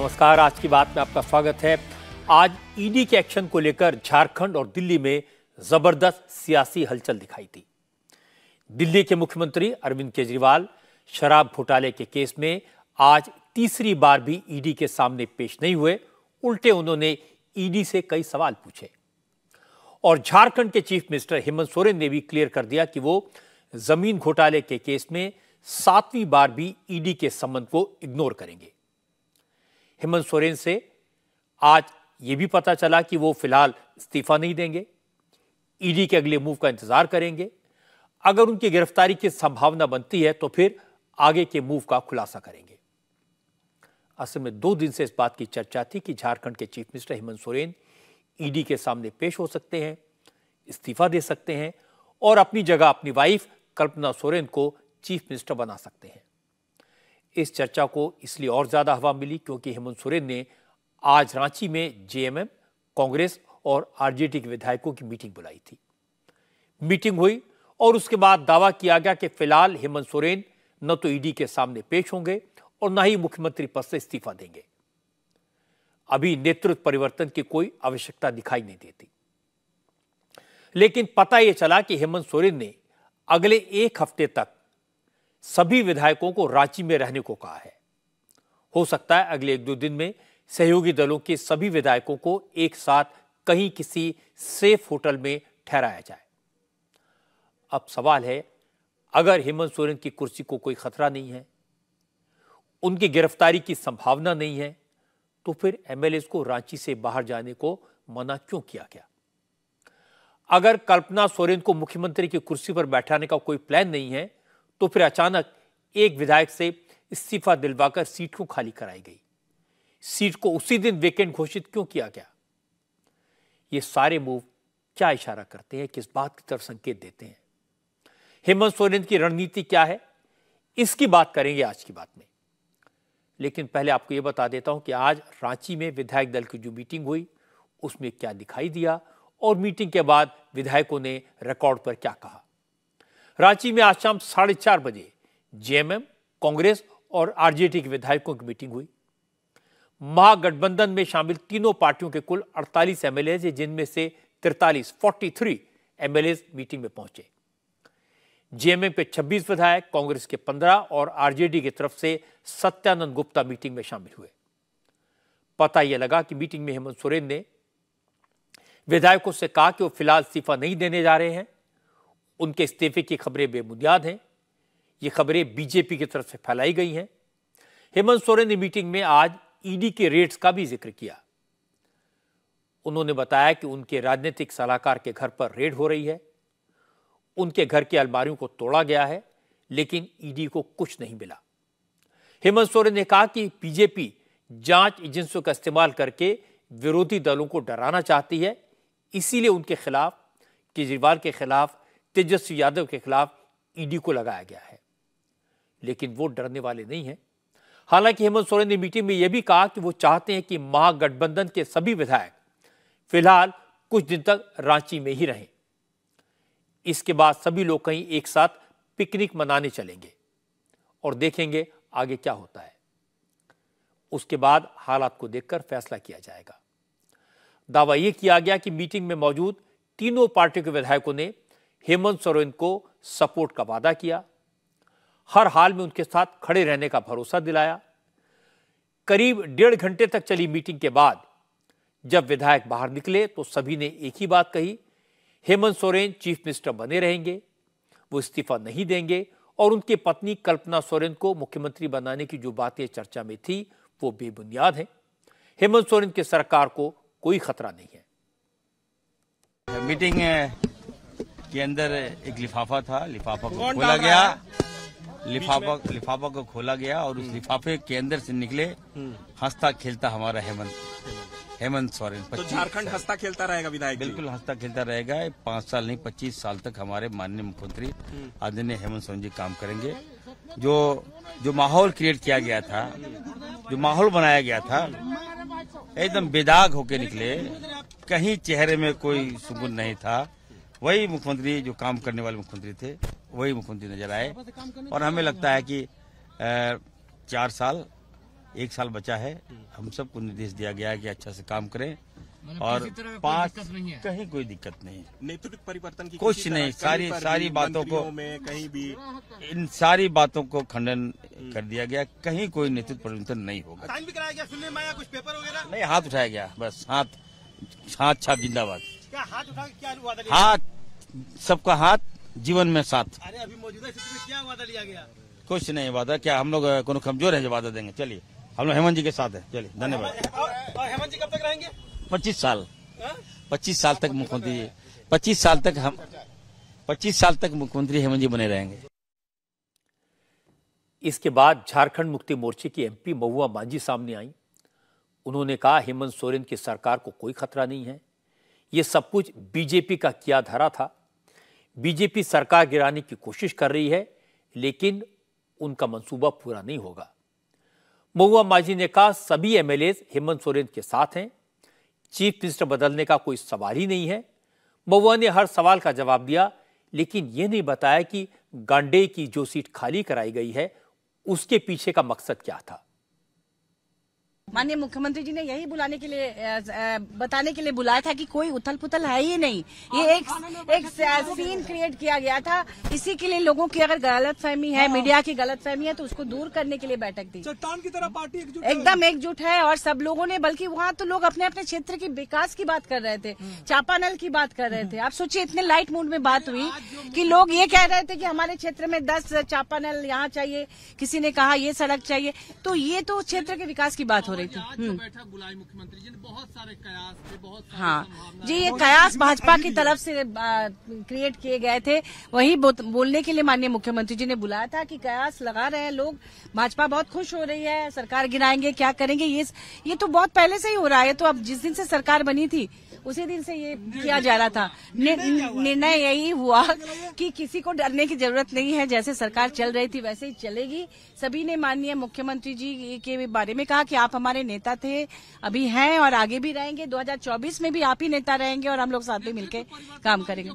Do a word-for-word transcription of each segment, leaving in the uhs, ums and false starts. नमस्कार, आज की बात में आपका स्वागत है। आज ईडी के एक्शन को लेकर झारखंड और दिल्ली में जबरदस्त सियासी हलचल दिखाई दी। दिल्ली के मुख्यमंत्री अरविंद केजरीवाल शराब घोटाले के केस में आज तीसरी बार भी ईडी के सामने पेश नहीं हुए, उल्टे उन्होंने ईडी से कई सवाल पूछे। और झारखंड के चीफ मिनिस्टर हेमंत सोरेन ने भी क्लियर कर दिया कि वो जमीन घोटाले के केस में सातवीं बार भी ईडी के संबंध को इग्नोर करेंगे। हेमंत सोरेन से आज यह भी पता चला कि वो फिलहाल इस्तीफा नहीं देंगे, ईडी के अगले मूव का इंतजार करेंगे। अगर उनकी गिरफ्तारी की संभावना बनती है तो फिर आगे के मूव का खुलासा करेंगे। असम में दो दिन से इस बात की चर्चा थी कि झारखंड के chief minister Hemant Soren ED के सामने पेश हो सकते हैं, इस्तीफा दे सकते हैं और अपनी जगह अपनी वाइफ कल्पना सोरेन को चीफ मिनिस्टर बना सकते हैं। इस चर्चा को इसलिए और ज्यादा हवा मिली क्योंकि हेमंत सोरेन ने आज रांची में जेएमएम, कांग्रेस और आरजेडी के विधायकों की मीटिंग बुलाई थी। मीटिंग हुई और उसके बाद दावा किया गया कि फिलहाल हेमंत सोरेन न तो ईडी के सामने पेश होंगे और न ही मुख्यमंत्री पद से इस्तीफा देंगे। अभी नेतृत्व परिवर्तन की कोई आवश्यकता दिखाई नहीं देती। लेकिन पता यह चला कि हेमंत सोरेन ने अगले एक हफ्ते तक सभी विधायकों को रांची में रहने को कहा है। हो सकता है अगले एक दो दिन में सहयोगी दलों के सभी विधायकों को एक साथ कहीं किसी सेफ होटल में ठहराया जाए। अब सवाल है, अगर हेमंत सोरेन की कुर्सी को कोई खतरा नहीं है, उनकी गिरफ्तारी की संभावना नहीं है, तो फिर एमएलए को रांची से बाहर जाने को मना क्यों किया गया? अगर कल्पना सोरेन को मुख्यमंत्री की कुर्सी पर बैठाने का कोई प्लान नहीं है तो फिर अचानक एक विधायक से इस्तीफा दिलवाकर सीट को खाली कराई गई। सीट को उसी दिन वेकेंट घोषित क्यों किया गया? ये सारे मूव क्या इशारा करते हैं, किस बात की तरफ संकेत देते हैं? हेमंत सोरेन की रणनीति क्या है, इसकी बात करेंगे आज की बात में। लेकिन पहले आपको ये बता देता हूं कि आज रांची में विधायक दल की जो मीटिंग हुई उसमें क्या दिखाई दिया और मीटिंग के बाद विधायकों ने रिकॉर्ड पर क्या कहा। रांची में आज शाम साढ़े चार बजे जेएमएम, कांग्रेस और आरजेडी के विधायकों की मीटिंग हुई। महागठबंधन में शामिल तीनों पार्टियों के कुल अड़तालीस एमएलए, जिनमें से तिरतालीस तैंतालीस एमएलए मीटिंग में पहुंचे। जेएमएम के छब्बीस विधायक, कांग्रेस के पंद्रह और आरजेडी की तरफ से सत्यानंद गुप्ता मीटिंग में शामिल हुए। पता यह लगा कि मीटिंग में हेमंत सोरेन ने विधायकों से कहा कि वो फिलहाल इस्तीफा नहीं देने जा रहे हैं, उनके इस्तीफे की खबरें बेबुनियाद हैं, ये खबरें बीजेपी की तरफ से फैलाई गई हैं। हेमंत सोरेन ने मीटिंग में आज ईडी के रेड्स का भी जिक्र किया। उन्होंने बताया कि उनके राजनीतिक सलाहकार के घर पर रेड हो रही है, उनके घर की अलमारियों को तोड़ा गया है, लेकिन ईडी को कुछ नहीं मिला। हेमंत सोरेन ने कहा कि बीजेपी जांच एजेंसियों का इस्तेमाल करके विरोधी दलों को डराना चाहती है, इसीलिए उनके खिलाफ, केजरीवाल के खिलाफ, तेजस्वी यादव के खिलाफ ईडी को लगाया गया है। लेकिन वो डरने वाले नहीं हैं। हालांकि हेमंत सोरेन ने मीटिंग में यह भी कहा कि वो चाहते हैं कि महागठबंधन के सभी विधायक फिलहाल कुछ दिन तक रांची में ही रहें। इसके बाद सभी लोग कहीं एक साथ पिकनिक मनाने चलेंगे और देखेंगे आगे क्या होता है। उसके बाद हालात को देखकर फैसला किया जाएगा। दावा यह किया गया कि मीटिंग में मौजूद तीनों पार्टियों के विधायकों ने हेमंत सोरेन को सपोर्ट का वादा किया, हर हाल में उनके साथ खड़े रहने का भरोसा दिलाया। करीब डेढ़ घंटे तक चली मीटिंग के बाद जब विधायक बाहर निकले तो सभी ने एक ही बात कही, हेमंत सोरेन चीफ मिनिस्टर बने रहेंगे, वो इस्तीफा नहीं देंगे और उनकी पत्नी कल्पना सोरेन को मुख्यमंत्री बनाने की जो बातें चर्चा में थी वो बेबुनियाद हैं। हेमंत सोरेन की सरकार को कोई खतरा नहीं है। मीटिंग है के अंदर एक लिफाफा था, लिफाफा को खोला गया, लिफाफा लिफाफा को खोला गया और उस लिफाफे के अंदर से निकले हंसता खेलता हमारा हेमंत हेमंत सोरेन। तो झारखंड हंसता खेलता रहेगा विधायक? बिल्कुल हंसता खेलता रहेगा। पांच साल नहीं पच्चीस साल तक हमारे माननीय मुख्यमंत्री आदरणीय हेमंत सोरेन जी काम करेंगे। जो जो माहौल क्रिएट किया गया था, जो माहौल बनाया गया था, एकदम बेदाग होके निकले, कहीं चेहरे में कोई सुकून नहीं था। वही मुख्यमंत्री, जो काम करने वाले मुख्यमंत्री थे, वही मुख्यमंत्री नजर आए। और हमें लगता है कि चार साल एक साल बचा है, हम सबको निर्देश दिया गया है कि अच्छा से काम करें और पाँच कहीं कोई दिक्कत नहीं, नेतृत्व परिवर्तन की कुछ नहीं। सारी सारी बातों को कहीं भी इन सारी बातों को खंडन कर दिया गया, कहीं कोई नेतृत्व परिवर्तन नहीं होगा। साइन भी कराया गया, सुनने में आया कुछ पेपर वगैरह नहीं, हाथ उठाया गया बस, हाथ हाथ छाप जिंदाबाद। क्या हाथ उठा क्या वादा? हाथ सबका हाथ जीवन में साथ। अरे अभी मौजूदा स्थिति में क्या वादा लिया गया? कुछ नहीं वादा, क्या हम लोग को कमजोर है जो वादा देंगे? चलिए हम लोग हेमंत जी के साथ है, चलिए धन्यवाद। और हेमंत जी कब तक रहेंगे? पच्चीस साल, पच्चीस साल तक मुख्यमंत्री, पच्चीस साल तक हम पच्चीस साल तक मुख्यमंत्री हेमंत जी बने रहेंगे। इसके बाद झारखंड मुक्ति मोर्चे की एमपी महुआ मांझी सामने आई। उन्होंने कहा हेमंत सोरेन की सरकार को कोई खतरा नहीं है, ये सब कुछ बीजेपी का किया धरा था। बीजेपी सरकार गिराने की कोशिश कर रही है लेकिन उनका मंसूबा पूरा नहीं होगा। महुआ मांझी ने कहा सभी एमएलए हेमंत सोरेन के साथ हैं, चीफ मिनिस्टर बदलने का कोई सवाल ही नहीं है। महुआ ने हर सवाल का जवाब दिया लेकिन ये नहीं बताया कि गांडे की जो सीट खाली कराई गई है उसके पीछे का मकसद क्या था। माननीय मुख्यमंत्री जी ने यही बुलाने के लिए बताने के लिए बुलाया था कि कोई उथल पुथल है ही नहीं, ये एक एक सीन क्रिएट किया गया था। इसी के लिए लोगों की अगर गलतफहमी है, मीडिया की गलतफहमी है तो उसको दूर करने के लिए बैठक दी। चट्टान की तरह पार्टी एकजुट, एकदम एकजुट है और सब लोगों ने, बल्कि वहाँ तो लोग अपने अपने क्षेत्र की विकास की बात कर रहे थे, चापानल की बात कर रहे थे। आप सोचिए इतने लाइट मूड में बात हुई कि लोग ये कह रहे थे कि हमारे क्षेत्र में दस चापानल यहाँ चाहिए, किसी ने कहा ये सड़क चाहिए, तो ये तो क्षेत्र के विकास की बात हो रही। मुख्यमंत्री जी ने बहुत सारे कयास थे, बहुत सारे हाँ जी, ये कयास भाजपा की तरफ से क्रिएट किए गए थे। वही बोलने के लिए माननीय मुख्यमंत्री जी ने बुलाया था कि कयास लगा रहे हैं लोग, भाजपा बहुत खुश हो रही है, सरकार गिराएंगे क्या करेंगे, ये ये तो बहुत पहले से ही हो रहा है। तो अब जिस दिन से सरकार बनी थी उसी दिन से ये किया जा रहा था। निर्णय यही हुआ कि किसी को डरने की जरूरत नहीं है, जैसे सरकार चल रही थी वैसे ही चलेगी। सभी ने माननीय मुख्यमंत्री जी के बारे में कहा कि आप हमारे नेता थे, अभी हैं और आगे भी रहेंगे, दो हज़ार चौबीस में भी आप ही नेता रहेंगे और हम लोग साथ में मिलकर काम करेंगे।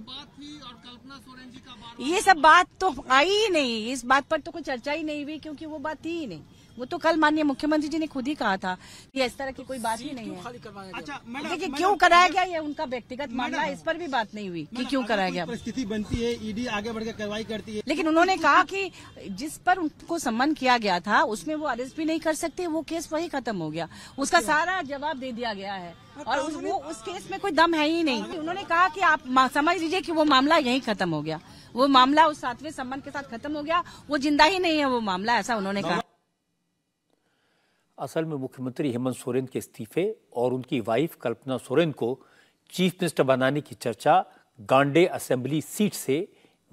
ये सब बात तो आई ही नहीं, इस बात पर तो कोई चर्चा ही नहीं हुई क्योंकि वो बात थी ही नहीं। वो तो कल माननीय मुख्यमंत्री जी ने खुद ही कहा था कि इस तरह की कोई बात ही नहीं है। अच्छा, देखिए क्यों कराया गया ये उनका व्यक्तिगत मामला, इस पर भी बात नहीं हुई कि क्यों कराया गया। परिस्थिति बनती है, ईडी आगे बढ़कर कार्रवाई करती है, लेकिन उन्होंने कहा कि जिस पर उनको सम्मान किया गया था उसमें वो अरेस्ट भी नहीं कर सकते, वो केस वही खत्म हो गया, उसका सारा जवाब दे दिया गया है और वो उस केस में कोई दम है ही नहीं। उन्होंने कहा कि आप समझ लीजिए कि वो मामला यही खत्म हो गया, वो मामला उस सातवें सम्मान के साथ खत्म हो गया, वो जिंदा ही नहीं है वो मामला, ऐसा उन्होंने कहा। असल में मुख्यमंत्री हेमंत सोरेन के इस्तीफे और उनकी वाइफ कल्पना सोरेन को चीफ मिनिस्टर बनाने की चर्चा गांडे असेंबली सीट से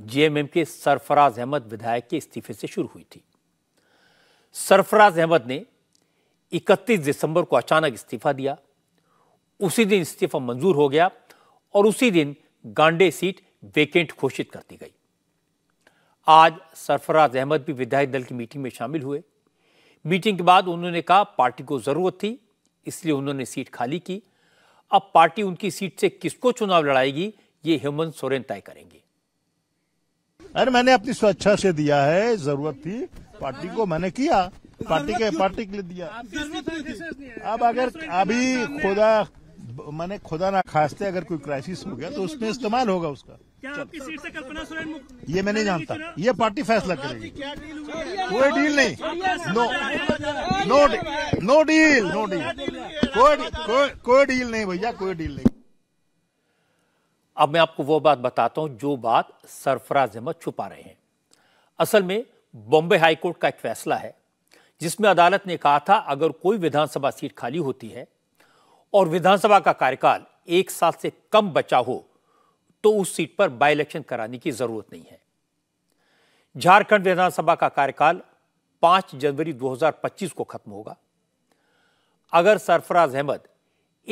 जेएमएम के सरफराज अहमद विधायक के इस्तीफे से शुरू हुई थी। सरफराज अहमद ने इकतीस दिसंबर को अचानक इस्तीफा दिया, उसी दिन इस्तीफा मंजूर हो गया और उसी दिन गांडे सीट वेकेंट घोषित कर दी गई। आज सरफराज अहमद भी विधायक दल की मीटिंग में शामिल हुए। मीटिंग के बाद उन्होंने कहा पार्टी को जरूरत थी इसलिए उन्होंने सीट खाली की, अब पार्टी उनकी सीट से किसको चुनाव लड़ाएगी ये हेमंत सोरेन तय करेंगे। अरे मैंने अपनी स्वेच्छा से दिया है, जरूरत थी पार्टी को, मैंने किया पार्टी के पार्टी के लिए दिया। अब अगर अभी खुदा मैंने खुदा ना खास्ते अगर कोई क्राइसिस हो गया तो उसमें इस्तेमाल होगा उसका। क्या आपकी सीट से कल्पना सोरेन? ये मैं नहीं जानता, ये पार्टी फैसला करेगी। कोई डील नहीं, no no no deal no deal कोई कोई डील नहीं भैया, कोई डील नहीं। अब मैं आपको वो बात बताता हूं जो बात सरफराज अहमद छुपा रहे हैं। असल में बॉम्बे हाईकोर्ट का एक फैसला है जिसमें अदालत ने कहा था अगर कोई विधानसभा सीट खाली होती है और विधानसभा का कार्यकाल एक साल से कम बचा हो तो उस सीट पर बाई इलेक्शन कराने की जरूरत नहीं है। झारखंड विधानसभा का कार्यकाल पाँच जनवरी दो हज़ार पच्चीस को खत्म होगा। अगर सरफराज अहमद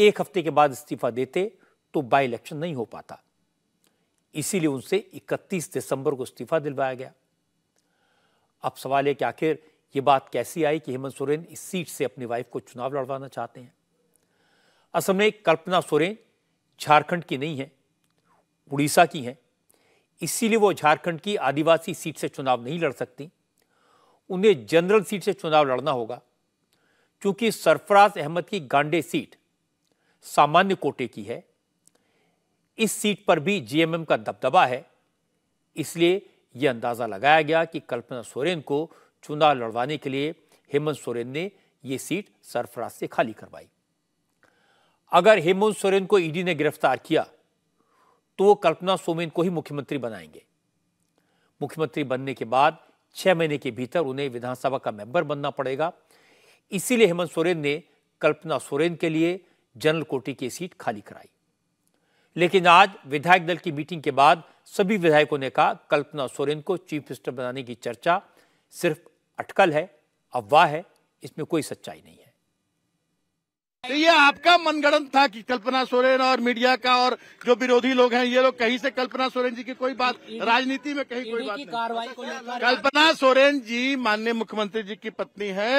एक हफ्ते के बाद इस्तीफा देते तो बाई इलेक्शन नहीं हो पाता, इसीलिए उनसे इकतीस दिसंबर को इस्तीफा दिलवाया गया। अब सवाल है कि आखिर यह बात कैसी आई कि हेमंत सोरेन इस सीट से अपनी वाइफ को चुनाव लड़वाना चाहते हैं। असम में कल्पना सोरेन झारखंड की नहीं है, उड़ीसा की हैं, इसीलिए वो झारखंड की आदिवासी सीट से चुनाव नहीं लड़ सकती, उन्हें जनरल सीट से चुनाव लड़ना होगा। चूंकि सरफराज अहमद की गांडे सीट सामान्य कोटे की है, इस सीट पर भी जीएमएम का दबदबा है, इसलिए यह अंदाजा लगाया गया कि कल्पना सोरेन को चुनाव लड़वाने के लिए हेमंत सोरेन ने यह सीट सरफराज से खाली करवाई। अगर हेमंत सोरेन को ईडी ने गिरफ्तार किया तो वो कल्पना सोरेन को ही मुख्यमंत्री बनाएंगे। मुख्यमंत्री बनने के बाद छह महीने के भीतर उन्हें विधानसभा का मेंबर बनना पड़ेगा, इसीलिए हेमंत सोरेन ने कल्पना सोरेन के लिए जनरल कोटे की सीट खाली कराई। लेकिन आज विधायक दल की मीटिंग के बाद सभी विधायकों ने कहा कल्पना सोरेन को चीफ मिनिस्टर बनाने की चर्चा सिर्फ अटकल है, अफवाह है, इसमें कोई सच्चाई नहीं है। तो ये आपका मनगढ़ंत था कि कल्पना सोरेन और मीडिया का और जो विरोधी लोग हैं ये लोग कहीं से कल्पना सोरेन जी की कोई बात राजनीति में कहीं कोई बात नहीं। कल्पना सोरेन जी माननीय मुख्यमंत्री जी की पत्नी है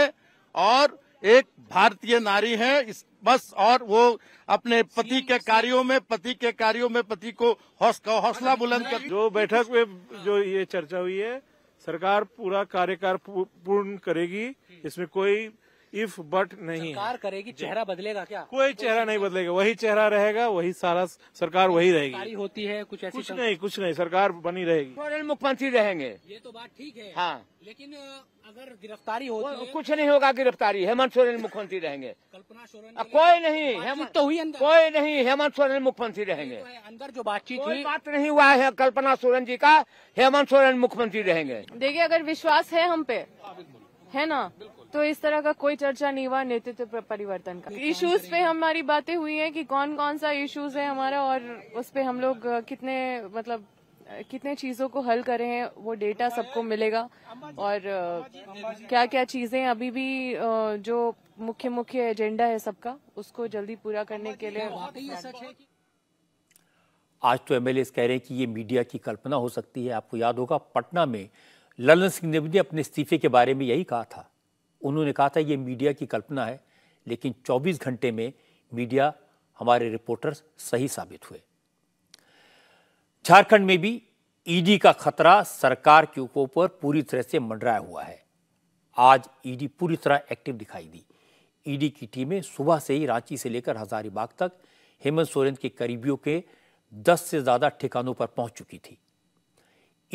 और एक भारतीय नारी है, इस बस, और वो अपने पति के कार्यों में पति के कार्यों में पति को हौसला बुलंद कर। जो बैठक में जो ये चर्चा हुई है, सरकार पूरा कार्यकाल पूर्ण करेगी, इसमें कोई इफ बट नहीं। सरकार करेगी, चेहरा बदलेगा क्या? कोई चेहरा नहीं बदलेगा, वही चेहरा रहेगा, वही सारा सरकार वही रहेगी। होती है कुछ ऐसी? कुछ नहीं, कुछ नहीं, सरकार बनी रहेगी, सोरेन मुख्यमंत्री रहेंगे। ये तो बात ठीक है, हाँ, लेकिन अगर गिरफ्तारी होती है? कुछ नहीं होगा गिरफ्तारी, हेमंत सोरेन मुख्यमंत्री रहेंगे। कल्पना सोरेन कोई नहीं, हेमंत तो हुई कोई नहीं, हेमंत सोरेन मुख्यमंत्री रहेंगे। अंदर जो बातचीत हुई, बात नहीं हुआ है कल्पना सोरेन जी का, हेमंत सोरेन मुख्यमंत्री रहेंगे। देखिए, अगर विश्वास है हम पे, है ना, तो इस तरह का कोई चर्चा नहीं हुआ नेतृत्व परिवर्तन का। इश्यूज पे हमारी बातें हुई हैं कि कौन कौन सा इश्यूज है हमारा और उस पे हम लोग कितने मतलब कितने चीजों को हल करे हैं, वो डेटा सबको मिलेगा। और क्या क्या चीजें अभी भी जो मुख्य मुख्य एजेंडा है सबका, उसको जल्दी पूरा करने के लिए। आज तो एमएलए कह रहे हैं कि ये मीडिया की कल्पना हो सकती है। आपको याद होगा पटना में ललन सिंह ने भी अपने इस्तीफे के बारे में यही कहा था। उन्होंने कहा था ये मीडिया की कल्पना है, लेकिन चौबीस घंटे में मीडिया, हमारे रिपोर्टर्स सही साबित हुए। झारखंड में भी ईडी का खतरा सरकार के ऊपर पूरी तरह से मंडराया हुआ है। आज ईडी पूरी तरह एक्टिव दिखाई दी। ईडी की टीमें सुबह से ही रांची से लेकर हजारीबाग तक हेमंत सोरेन के करीबियों के दस से ज्यादा ठिकानों पर पहुंच चुकी थी।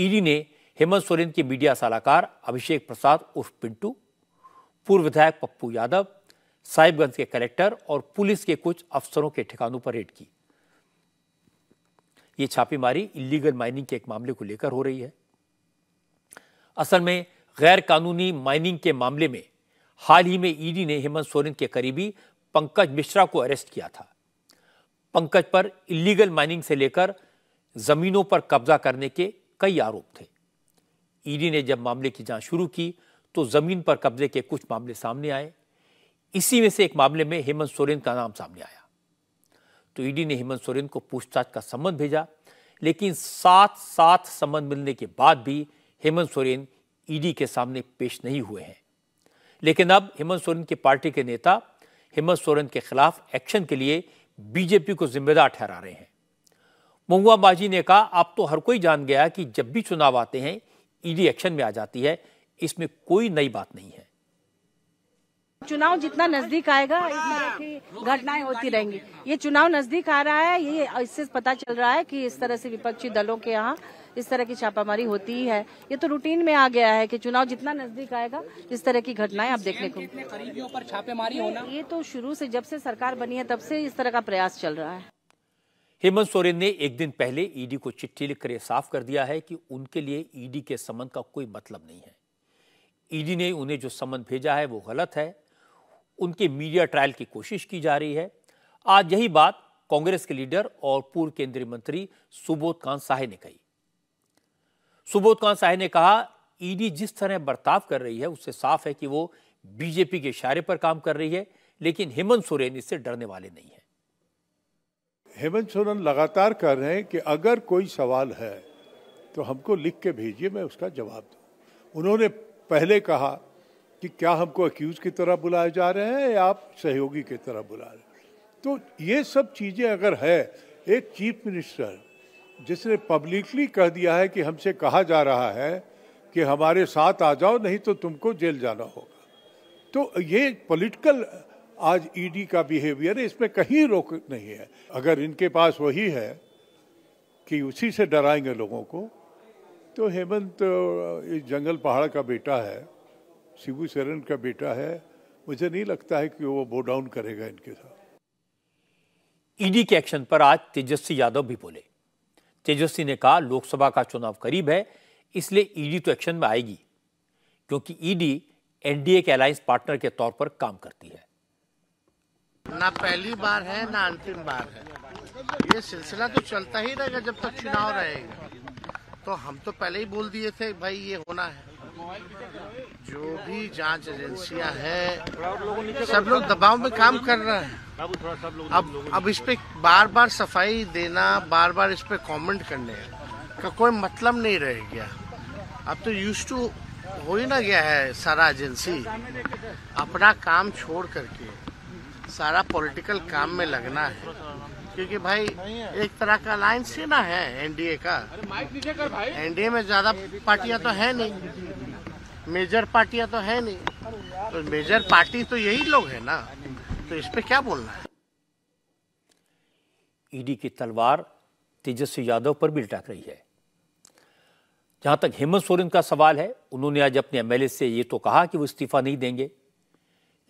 ईडी ने हेमंत सोरेन के मीडिया सलाहकार अभिषेक प्रसाद उर्फ पिंटू, पूर्व विधायक पप्पू यादव, साहिबगंज के कलेक्टर और पुलिस के कुछ अफसरों के ठिकानों पर रेड की। ये छापेमारी इलीगल माइनिंग के एक मामले को लेकर हो रही है। असल में गैर कानूनी माइनिंग के मामले में हाल ही में ईडी ने हेमंत सोरेन के करीबी पंकज मिश्रा को अरेस्ट किया था। पंकज पर इलीगल माइनिंग से लेकर जमीनों पर कब्जा करने के कई आरोप थे। ईडी ने जब मामले की जांच शुरू की तो जमीन पर कब्जे के कुछ मामले सामने आए। इसी में से एक मामले में हेमंत सोरेन का नाम सामने आया, तो ईडी ने हेमंत सोरेन को पूछताछ का सम्मन भेजा, लेकिन साथ साथ सम्मन मिलने के बाद भी हेमंत सोरेन ईडी के सामने पेश नहीं हुए हैं। लेकिन अब हेमंत सोरेन की पार्टी के नेता हेमंत सोरेन के खिलाफ एक्शन के लिए बीजेपी को जिम्मेदार ठहरा रहे हैं। महुआ मांझी ने कहा, आप तो हर कोई जान गया कि जब भी चुनाव आते हैं ईडी एक्शन में आ जाती है, इसमें कोई नई बात नहीं है। चुनाव जितना नजदीक आएगा इस तरह की घटनाएं होती रहेंगी। ये चुनाव नजदीक आ रहा है, ये इससे पता चल रहा है कि इस तरह से विपक्षी दलों के यहाँ इस तरह की छापामारी होती ही है। ये तो रूटीन में आ गया है कि चुनाव जितना नजदीक आएगा इस तरह की घटनाएं आप देखने को। करीबियों पर छापेमारी होना, ये तो शुरू से, जब से सरकार बनी है तब से इस तरह का प्रयास चल रहा है। हेमंत सोरेन ने एक दिन पहले ईडी को चिट्ठी लिखकर यह साफ कर दिया है कि उनके लिए ईडी के समन का कोई मतलब नहीं है। ईडी ने उन्हें जो समन भेजा है वो गलत है। उनके मीडिया ट्रायल की कोशिश की जा रही है। आज यही बात कांग्रेस के लीडर और पूर्व केंद्रीय मंत्री सुबोध कांत साहे ने कही। सुबोध कांत साहे ने कहा, ईडी जिस तरह बर्ताव कर रही है उससे साफ है कि वो बीजेपी के इशारे पर काम कर रही है, लेकिन हेमंत सोरेन इससे डरने वाले नहीं है। हेमंत सोरेन लगातार कर रहे हैं कि अगर कोई सवाल है तो हमको लिख के भेजिए, मैं उसका जवाब दूं। उन्होंने पहले कहा कि क्या हमको अक्यूज की तरह बुलाए जा रहे हैं या आप सहयोगी की तरह बुला रहे हैं। तो ये सब चीज़ें अगर है, एक चीफ मिनिस्टर जिसने पब्लिकली कह दिया है कि हमसे कहा जा रहा है कि हमारे साथ आ जाओ नहीं तो तुमको जेल जाना होगा, तो ये पॉलिटिकल आज ईडी का बिहेवियर है, इसमें कहीं रोक नहीं है। अगर इनके पास वही है कि उसी से डराएंगे लोगों को, तो हेमंत इस जंगल पहाड़ का बेटा है, शिबू सोरेन का बेटा है, मुझे नहीं लगता है कि वो बो डाउन करेगा इनके साथ। ईडी के एक्शन पर आज तेजस्वी यादव भी बोले। तेजस्वी ने कहा लोकसभा का चुनाव करीब है, इसलिए ईडी तो एक्शन में आएगी, क्योंकि ईडी एनडीए के अलायंस पार्टनर के तौर पर काम करती है। ना पहली बार है ना अंतिम बार है, ये सिलसिला तो चलता ही रहेगा जब तक चुनाव रहेगा। तो हम तो पहले ही बोल दिए थे भाई ये होना है, जो भी जांच एजेंसियां हैं सब लोग दबाव में काम कर रहे हैं। अब अब इस पे बार बार सफाई देना, बार बार इस पे कमेंट करने का कोई मतलब नहीं रह गया। अब तो यूज्ड टू हो ही ना गया है सारा एजेंसी, अपना काम छोड़ करके सारा पॉलिटिकल काम में लगना है, क्योंकि भाई एक तरह का अलायंस ही ना है एनडीए का। एनडीए में ज्यादा पार्टियां तो है नहीं, मेजर पार्टियां तो है नहीं, तो मेजर पार्टी तो यही लोग है ना, तो इस पे क्या बोलना है। ईडी की तलवार तेजस्वी यादव पर भी लटक रही है। जहां तक हेमंत सोरेन का सवाल है, उन्होंने आज अपने एमएलए से ये तो कहा कि वो इस्तीफा नहीं देंगे,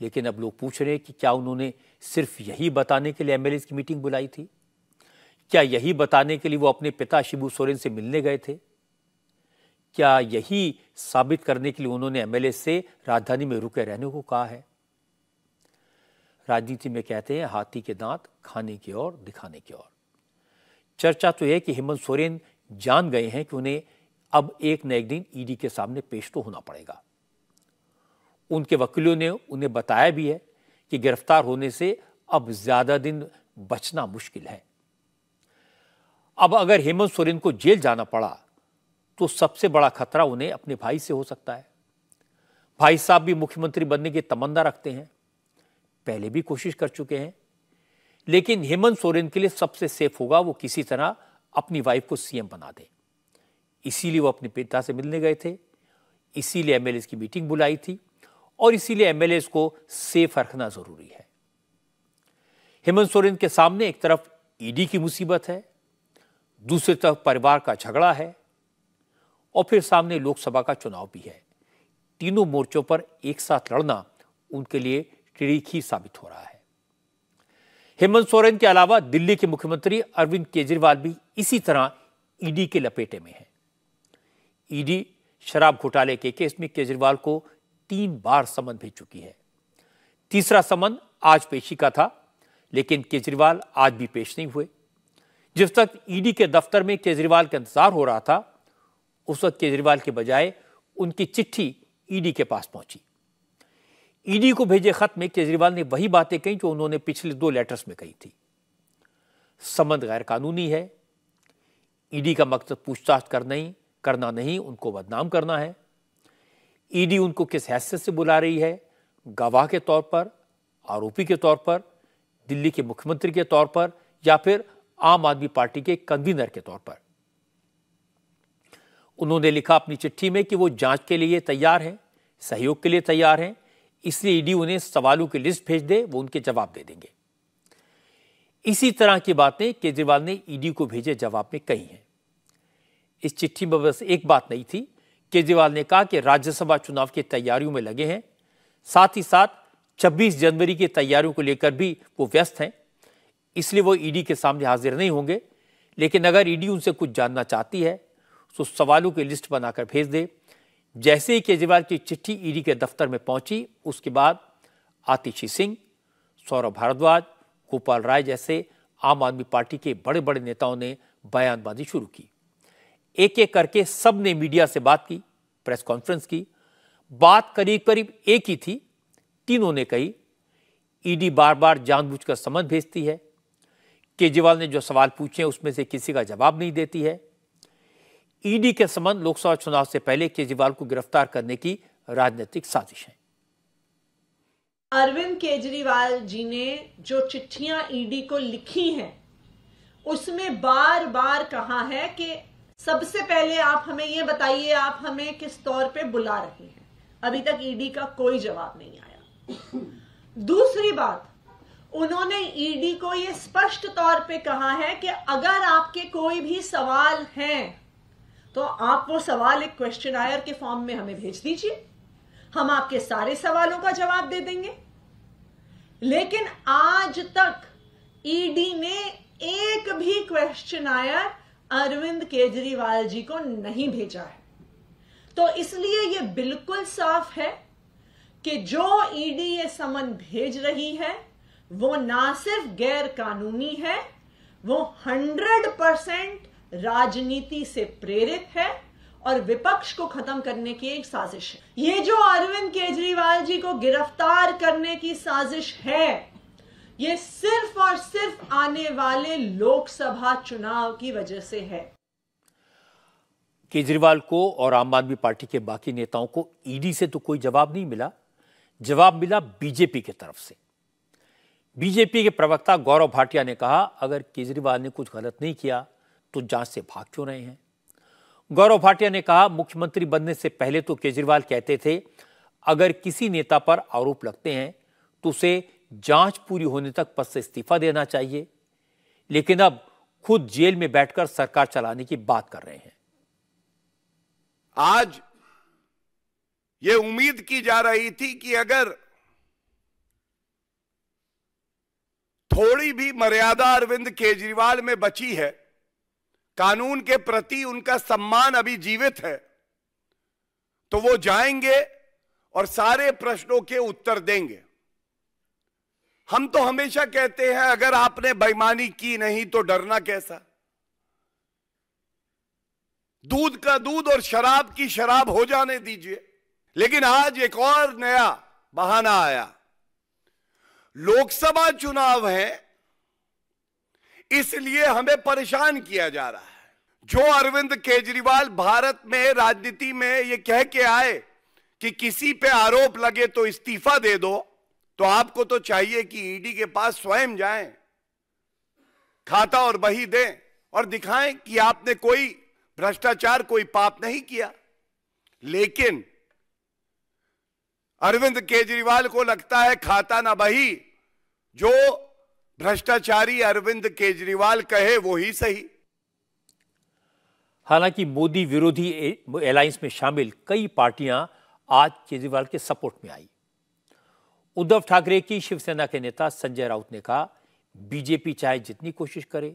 लेकिन अब लोग पूछ रहे हैं कि क्या उन्होंने सिर्फ यही बताने के लिए एमएलए की मीटिंग बुलाई थी? क्या यही बताने के लिए वो अपने पिता शिबू सोरेन से मिलने गए थे? क्या यही साबित करने के लिए उन्होंने एमएलए से राजधानी में रुके रहने को कहा है? राजनीति में कहते हैं हाथी के दांत खाने की और दिखाने की और। चर्चा तो यह कि हेमंत सोरेन जान गए हैं कि उन्हें अब एक न एक दिन ईडी के सामने पेश तो होना पड़ेगा। उनके वकीलों ने उन्हें बताया भी है कि गिरफ्तार होने से अब ज्यादा दिन बचना मुश्किल है। अब अगर हेमंत सोरेन को जेल जाना पड़ा तो सबसे बड़ा खतरा उन्हें अपने भाई से हो सकता है। भाई साहब भी मुख्यमंत्री बनने की तमन्ना रखते हैं, पहले भी कोशिश कर चुके हैं, लेकिन हेमंत सोरेन के लिए सबसे सेफ होगा वो किसी तरह अपनी वाइफ को सीएम बना दे। इसीलिए वो अपने पिता से मिलने गए थे, इसीलिए एमएलए की मीटिंग बुलाई थी, और इसीलिए एमएलए को सेफ रखना जरूरी है। हेमंत सोरेन के सामने एक तरफ ईडी की मुसीबत है, दूसरी तरफ परिवार का झगड़ा है, और फिर सामने लोकसभा का चुनाव भी है। तीनों मोर्चों पर एक साथ लड़ना उनके लिए ट्रिक ही साबित हो रहा है। हेमंत सोरेन के अलावा दिल्ली के मुख्यमंत्री अरविंद केजरीवाल भी इसी तरह ईडी के लपेटे में हैं। ईडी शराब घोटाले के केस में केजरीवाल को तीन बार समन भेज चुकी है। तीसरा समन आज पेशी का था, लेकिन केजरीवाल आज भी पेश नहीं हुए। जिस तक ईडी के दफ्तर में केजरीवाल का इंतजार हो रहा था, उस वक्त केजरीवाल के बजाय उनकी चिट्ठी ईडी के पास पहुंची। ईडी को भेजे खत में केजरीवाल ने वही बातें कही जो उन्होंने पिछले दो लेटर्स में कही थी। समन गैर कानूनी है, ईडी का मकसद पूछताछ करना ही करना नहीं उनको बदनाम करना है। ईडी उनको किस हैसियत से बुला रही है, गवाह के तौर पर, आरोपी के तौर पर, दिल्ली के मुख्यमंत्री के तौर पर, या फिर आम आदमी पार्टी के कन्वीनर के तौर पर। उन्होंने लिखा अपनी चिट्ठी में कि वो जांच के लिए तैयार हैं, सहयोग के लिए तैयार हैं, इसलिए ईडी उन्हें सवालों की लिस्ट भेज दे, वो उनके जवाब दे देंगे। इसी तरह की बातें केजरीवाल ने ईडी को भेजे जवाब में कही हैं। इस चिट्ठी में बस एक बात नहीं थी, केजरीवाल ने कहा कि राज्यसभा चुनाव की तैयारियों में लगे हैं, साथ ही साथ छब्बीस जनवरी की तैयारियों को लेकर भी वो व्यस्त हैं, इसलिए वो ईडी के सामने हाजिर नहीं होंगे, लेकिन अगर ईडी उनसे कुछ जानना चाहती है तो सवालों की लिस्ट बनाकर भेज दे। जैसे ही केजरीवाल की चिट्ठी ईडी के दफ्तर में पहुंची, उसके बाद आतिशी सिंह, सौरभ भारद्वाज, गोपाल राय जैसे आम आदमी पार्टी के बड़े बड़े नेताओं ने बयानबाजी शुरू की। एक एक करके सब ने मीडिया से बात की, प्रेस कॉन्फ्रेंस की। बात करीब करीब एक ही थी, तीनों ने कही। ईडी बार बार जानबूझकर समन भेजती है, केजरीवाल ने जो सवाल पूछे उसमें से किसी का जवाब नहीं देती है। ईडी के संबंध लोकसभा चुनाव से पहले केजरीवाल को गिरफ्तार करने की राजनीतिक साजिश है। अरविंद केजरीवाल जी ने जो चिट्ठियां ईडी को लिखी हैं, उसमें बार बार कहा है कि सबसे पहले आप हमें ये बताइए आप हमें किस तौर पे बुला रहे हैं। अभी तक ईडी का कोई जवाब नहीं आया। दूसरी बात, उन्होंने ईडी को यह स्पष्ट तौर पे कहा है कि अगर आपके कोई भी सवाल हैं तो आप वो सवाल एक क्वेश्चनायर के फॉर्म में हमें भेज दीजिए, हम आपके सारे सवालों का जवाब दे देंगे। लेकिन आज तक ईडी ने एक भी क्वेश्चनायर अरविंद केजरीवाल जी को नहीं भेजा है। तो इसलिए ये बिल्कुल साफ है कि जो ईडी ये समन भेज रही है वो ना सिर्फ गैर कानूनी है, वो हंड्रेड परसेंट राजनीति से प्रेरित है और विपक्ष को खत्म करने की एक साजिश है। ये जो अरविंद केजरीवाल जी को गिरफ्तार करने की साजिश है, ये सिर्फ और सिर्फ आने वाले लोकसभा चुनाव की वजह से है। केजरीवाल को और आम आदमी पार्टी के बाकी नेताओं को ईडी से तो कोई जवाब नहीं मिला, जवाब मिला बीजेपी की तरफ से। बीजेपी के प्रवक्ता गौरव भाटिया ने कहा, अगर केजरीवाल ने कुछ गलत नहीं किया तो जांच से भाग क्यों रहे हैं। गौरव भाटिया ने कहा, मुख्यमंत्री बनने से पहले तो केजरीवाल कहते थे अगर किसी नेता पर आरोप लगते हैं तो उसे जांच पूरी होने तक पद से इस्तीफा देना चाहिए, लेकिन अब खुद जेल में बैठकर सरकार चलाने की बात कर रहे हैं। आज ये उम्मीद की जा रही थी कि अगर थोड़ी भी मर्यादा अरविंद केजरीवाल में बची है, कानून के प्रति उनका सम्मान अभी जीवित है, तो वो जाएंगे और सारे प्रश्नों के उत्तर देंगे। हम तो हमेशा कहते हैं अगर आपने बेईमानी की नहीं तो डरना कैसा, दूध का दूध और शराब की शराब हो जाने दीजिए। लेकिन आज एक और नया बहाना आया, लोकसभा चुनाव है इसलिए हमें परेशान किया जा रहा है। जो अरविंद केजरीवाल भारत में राजनीति में ये कह के आए कि किसी पे आरोप लगे तो इस्तीफा दे दो, तो आपको तो चाहिए कि ईडी के पास स्वयं जाएं, खाता और बही दें और दिखाएं कि आपने कोई भ्रष्टाचार कोई पाप नहीं किया। लेकिन अरविंद केजरीवाल को लगता है खाता ना बही, जो भ्रष्टाचारी अरविंद केजरीवाल कहे वो ही सही। हालांकि मोदी विरोधी अलायंस में शामिल कई पार्टियां आज केजरीवाल के सपोर्ट में आई। उद्धव ठाकरे की शिवसेना के नेता संजय राउत ने कहा, बीजेपी चाहे जितनी कोशिश करे,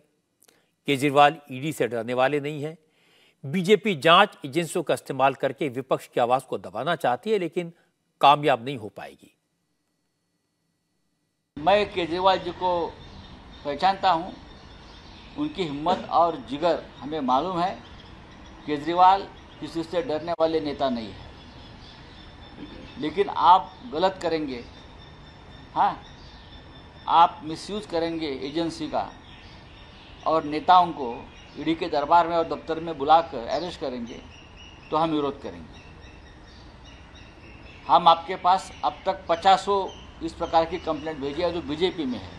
केजरीवाल ईडी से डरने वाले नहीं हैं। बीजेपी जांच एजेंसियों का इस्तेमाल करके विपक्ष की आवाज को दबाना चाहती है, लेकिन कामयाब नहीं हो पाएगी। मैं केजरीवाल जी को पहचानता हूं, उनकी हिम्मत और जिगर हमें मालूम है। केजरीवाल किसी से डरने वाले नेता नहीं है, लेकिन आप गलत करेंगे, हाँ, आप मिसयूज करेंगे एजेंसी का और नेताओं को ईडी के दरबार में और दफ्तर में बुलाकर अरेस्ट करेंगे, तो हम विरोध करेंगे। हम आपके पास अब तक पचासों इस प्रकार की कंप्लेंट भेजी है जो बीजेपी में है,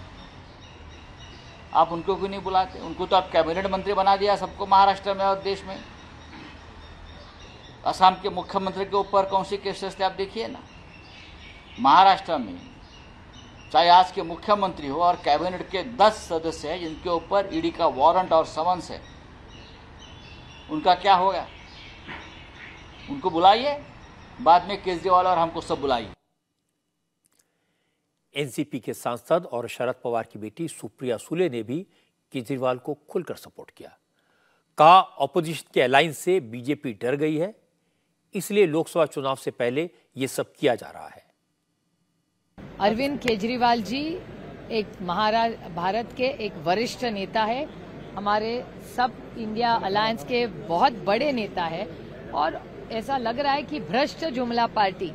आप उनको क्यों नहीं बुलाते? उनको तो आप कैबिनेट मंत्री बना दिया सबको, महाराष्ट्र में और देश में। असम के मुख्यमंत्री के ऊपर कौन से केसेस थे आप देखिए ना। महाराष्ट्र में चाहे आज के मुख्यमंत्री हो और कैबिनेट के दस सदस्य हैं जिनके ऊपर ईडी का वारंट और समन्स है, उनका क्या हो गया? उनको बुलाइए, बाद में केजरीवाल और हमको सब बुलाइए। एनसीपी के सांसद और शरद पवार की बेटी सुप्रिया सुले ने भी केजरीवाल को खुलकर सपोर्ट किया, कहा ऑपोजिशन के अलायंस से बीजेपी डर गई है, इसलिए लोकसभा चुनाव से पहले ये सब किया जा रहा है। अरविंद केजरीवाल जी एक महाराष्ट्र भारत के एक वरिष्ठ नेता है, हमारे सब इंडिया अलायंस के बहुत बड़े नेता है, और ऐसा लग रहा है कि भ्रष्ट जुमला पार्टी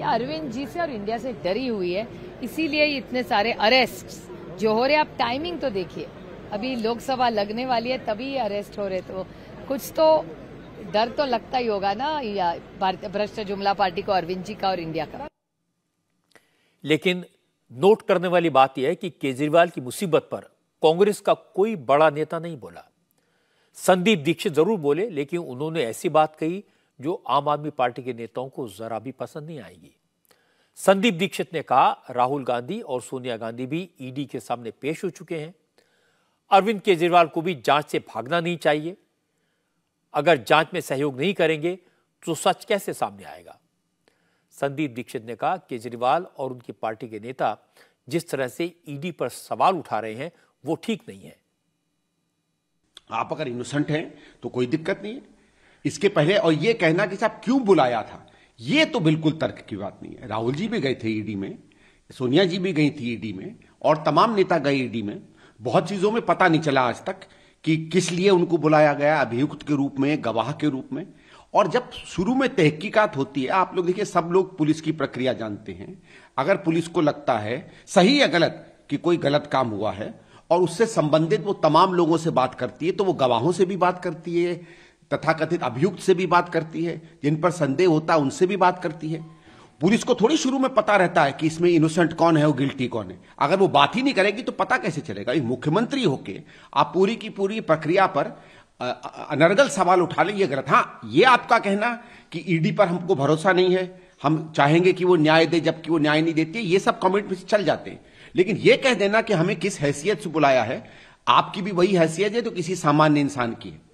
या अरविंद जी से और इंडिया से डरी हुई है, इसीलिए इतने सारे अरेस्ट जो हो रहे। आप टाइमिंग तो देखिए, अभी लोकसभा लगने वाली है तभी अरेस्ट हो रहे, तो कुछ तो डर तो लगता ही होगा ना या भ्रष्ट जुमला पार्टी को, अरविंद जी का और इंडिया का। लेकिन नोट करने वाली बात यह है कि केजरीवाल की मुसीबत पर कांग्रेस का कोई बड़ा नेता नहीं बोला। संदीप दीक्षित जरूर बोले, लेकिन उन्होंने ऐसी बात कही जो आम आदमी पार्टी के नेताओं को जरा भी पसंद नहीं आएगी। संदीप दीक्षित ने कहा राहुल गांधी और सोनिया गांधी भी ईडी के सामने पेश हो चुके हैं। अरविंद केजरीवाल को भी जांच से भागना नहीं चाहिए। अगर जांच में सहयोग नहीं करेंगे तो सच कैसे सामने आएगा। संदीप दीक्षित ने कहा केजरीवाल और उनकी पार्टी के नेता जिस तरह से ईडी पर सवाल उठा रहे हैं वो ठीक नहीं है। आप अगर इनोसेंट हैं तो कोई दिक्कत नहीं है। इसके पहले और ये कहना कि साहब क्यों बुलाया था, ये तो बिल्कुल तर्क की बात नहीं है। राहुल जी भी गए थे ईडी में, सोनिया जी भी गई थी ईडी में, और तमाम नेता गए ईडी में। बहुत चीजों में पता नहीं चला आज तक कि किस लिए उनको बुलाया गया, अभियुक्त के रूप में, गवाह के रूप में। और जब शुरू में तहकीकात होती है, आप लोग देखिए, सब लोग पुलिस की प्रक्रिया जानते हैं। अगर पुलिस को लगता है सही या गलत कि कोई गलत काम हुआ है और उससे संबंधित वो तमाम लोगों से बात करती है, तो वो गवाहों से भी बात करती है, तथाकथित अभियुक्त से भी बात करती है, जिन पर संदेह होता है उनसे भी बात करती है। पुलिस को थोड़ी शुरू में पता रहता है कि इसमें इनोसेंट कौन है और गिल्टी कौन है। अगर वो बात ही नहीं करेगी तो पता कैसे चलेगा। एक मुख्यमंत्री होके आप पूरी की पूरी प्रक्रिया पर अनर्गल सवाल उठा लें, ये गलत। हाँ, ये आपका कहना कि ईडी पर हमको भरोसा नहीं है, हम चाहेंगे कि वो न्याय दे जबकि वो न्याय नहीं देती है, ये सब कमेंट में चल जाते हैं। लेकिन ये कह देना कि हमें किस हैसियत से बुलाया है, आपकी भी वही हैसियत है तो किसी सामान्य इंसान की है।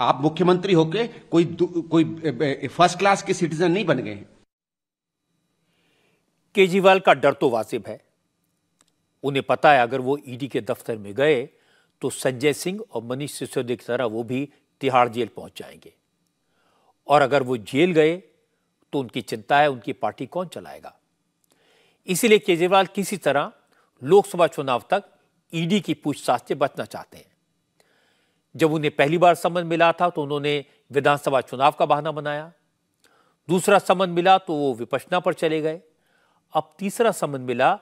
आप मुख्यमंत्री होके कोई कोई फर्स्ट क्लास के सिटीजन नहीं बन गए हैं। केजरीवाल का डर तो वाजिब है। उन्हें पता है अगर वो ईडी के दफ्तर में गए तो संजय सिंह और मनीष सिसोदिया की तरह वो भी तिहाड़ जेल पहुंच जाएंगे, और अगर वो जेल गए तो उनकी चिंता है उनकी पार्टी कौन चलाएगा। इसीलिए केजरीवाल किसी तरह लोकसभा चुनाव तक ईडी की पूछताछ से बचना चाहते हैं। जब उन्हें पहली बार समन मिला था तो उन्होंने विधानसभा चुनाव का बहाना बनाया, दूसरा समन मिला तो वो विपश्यना पर चले गए, अब तीसरा समन मिला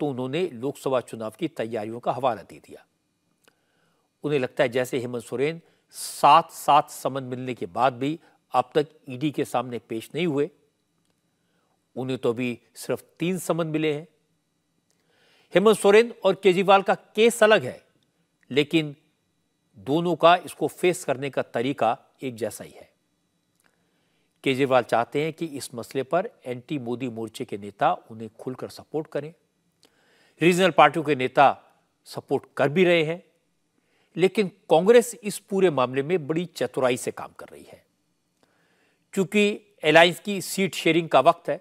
तो उन्होंने लोकसभा चुनाव की तैयारियों का हवाला दे दिया। उन्हें लगता है जैसे हेमंत सोरेन सात सात समन मिलने के बाद भी अब तक ईडी के सामने पेश नहीं हुए, उन्हें तो अभी सिर्फ तीन समन मिले हैं। हेमंत सोरेन और केजरीवाल का केस अलग है, लेकिन दोनों का इसको फेस करने का तरीका एक जैसा ही है। केजरीवाल चाहते हैं कि इस मसले पर एंटी मोदी मोर्चे के नेता उन्हें खुलकर सपोर्ट करें। रीजनल पार्टियों के नेता सपोर्ट कर भी रहे हैं, लेकिन कांग्रेस इस पूरे मामले में बड़ी चतुराई से काम कर रही है। चूंकि अलायंस की सीट शेयरिंग का वक्त है,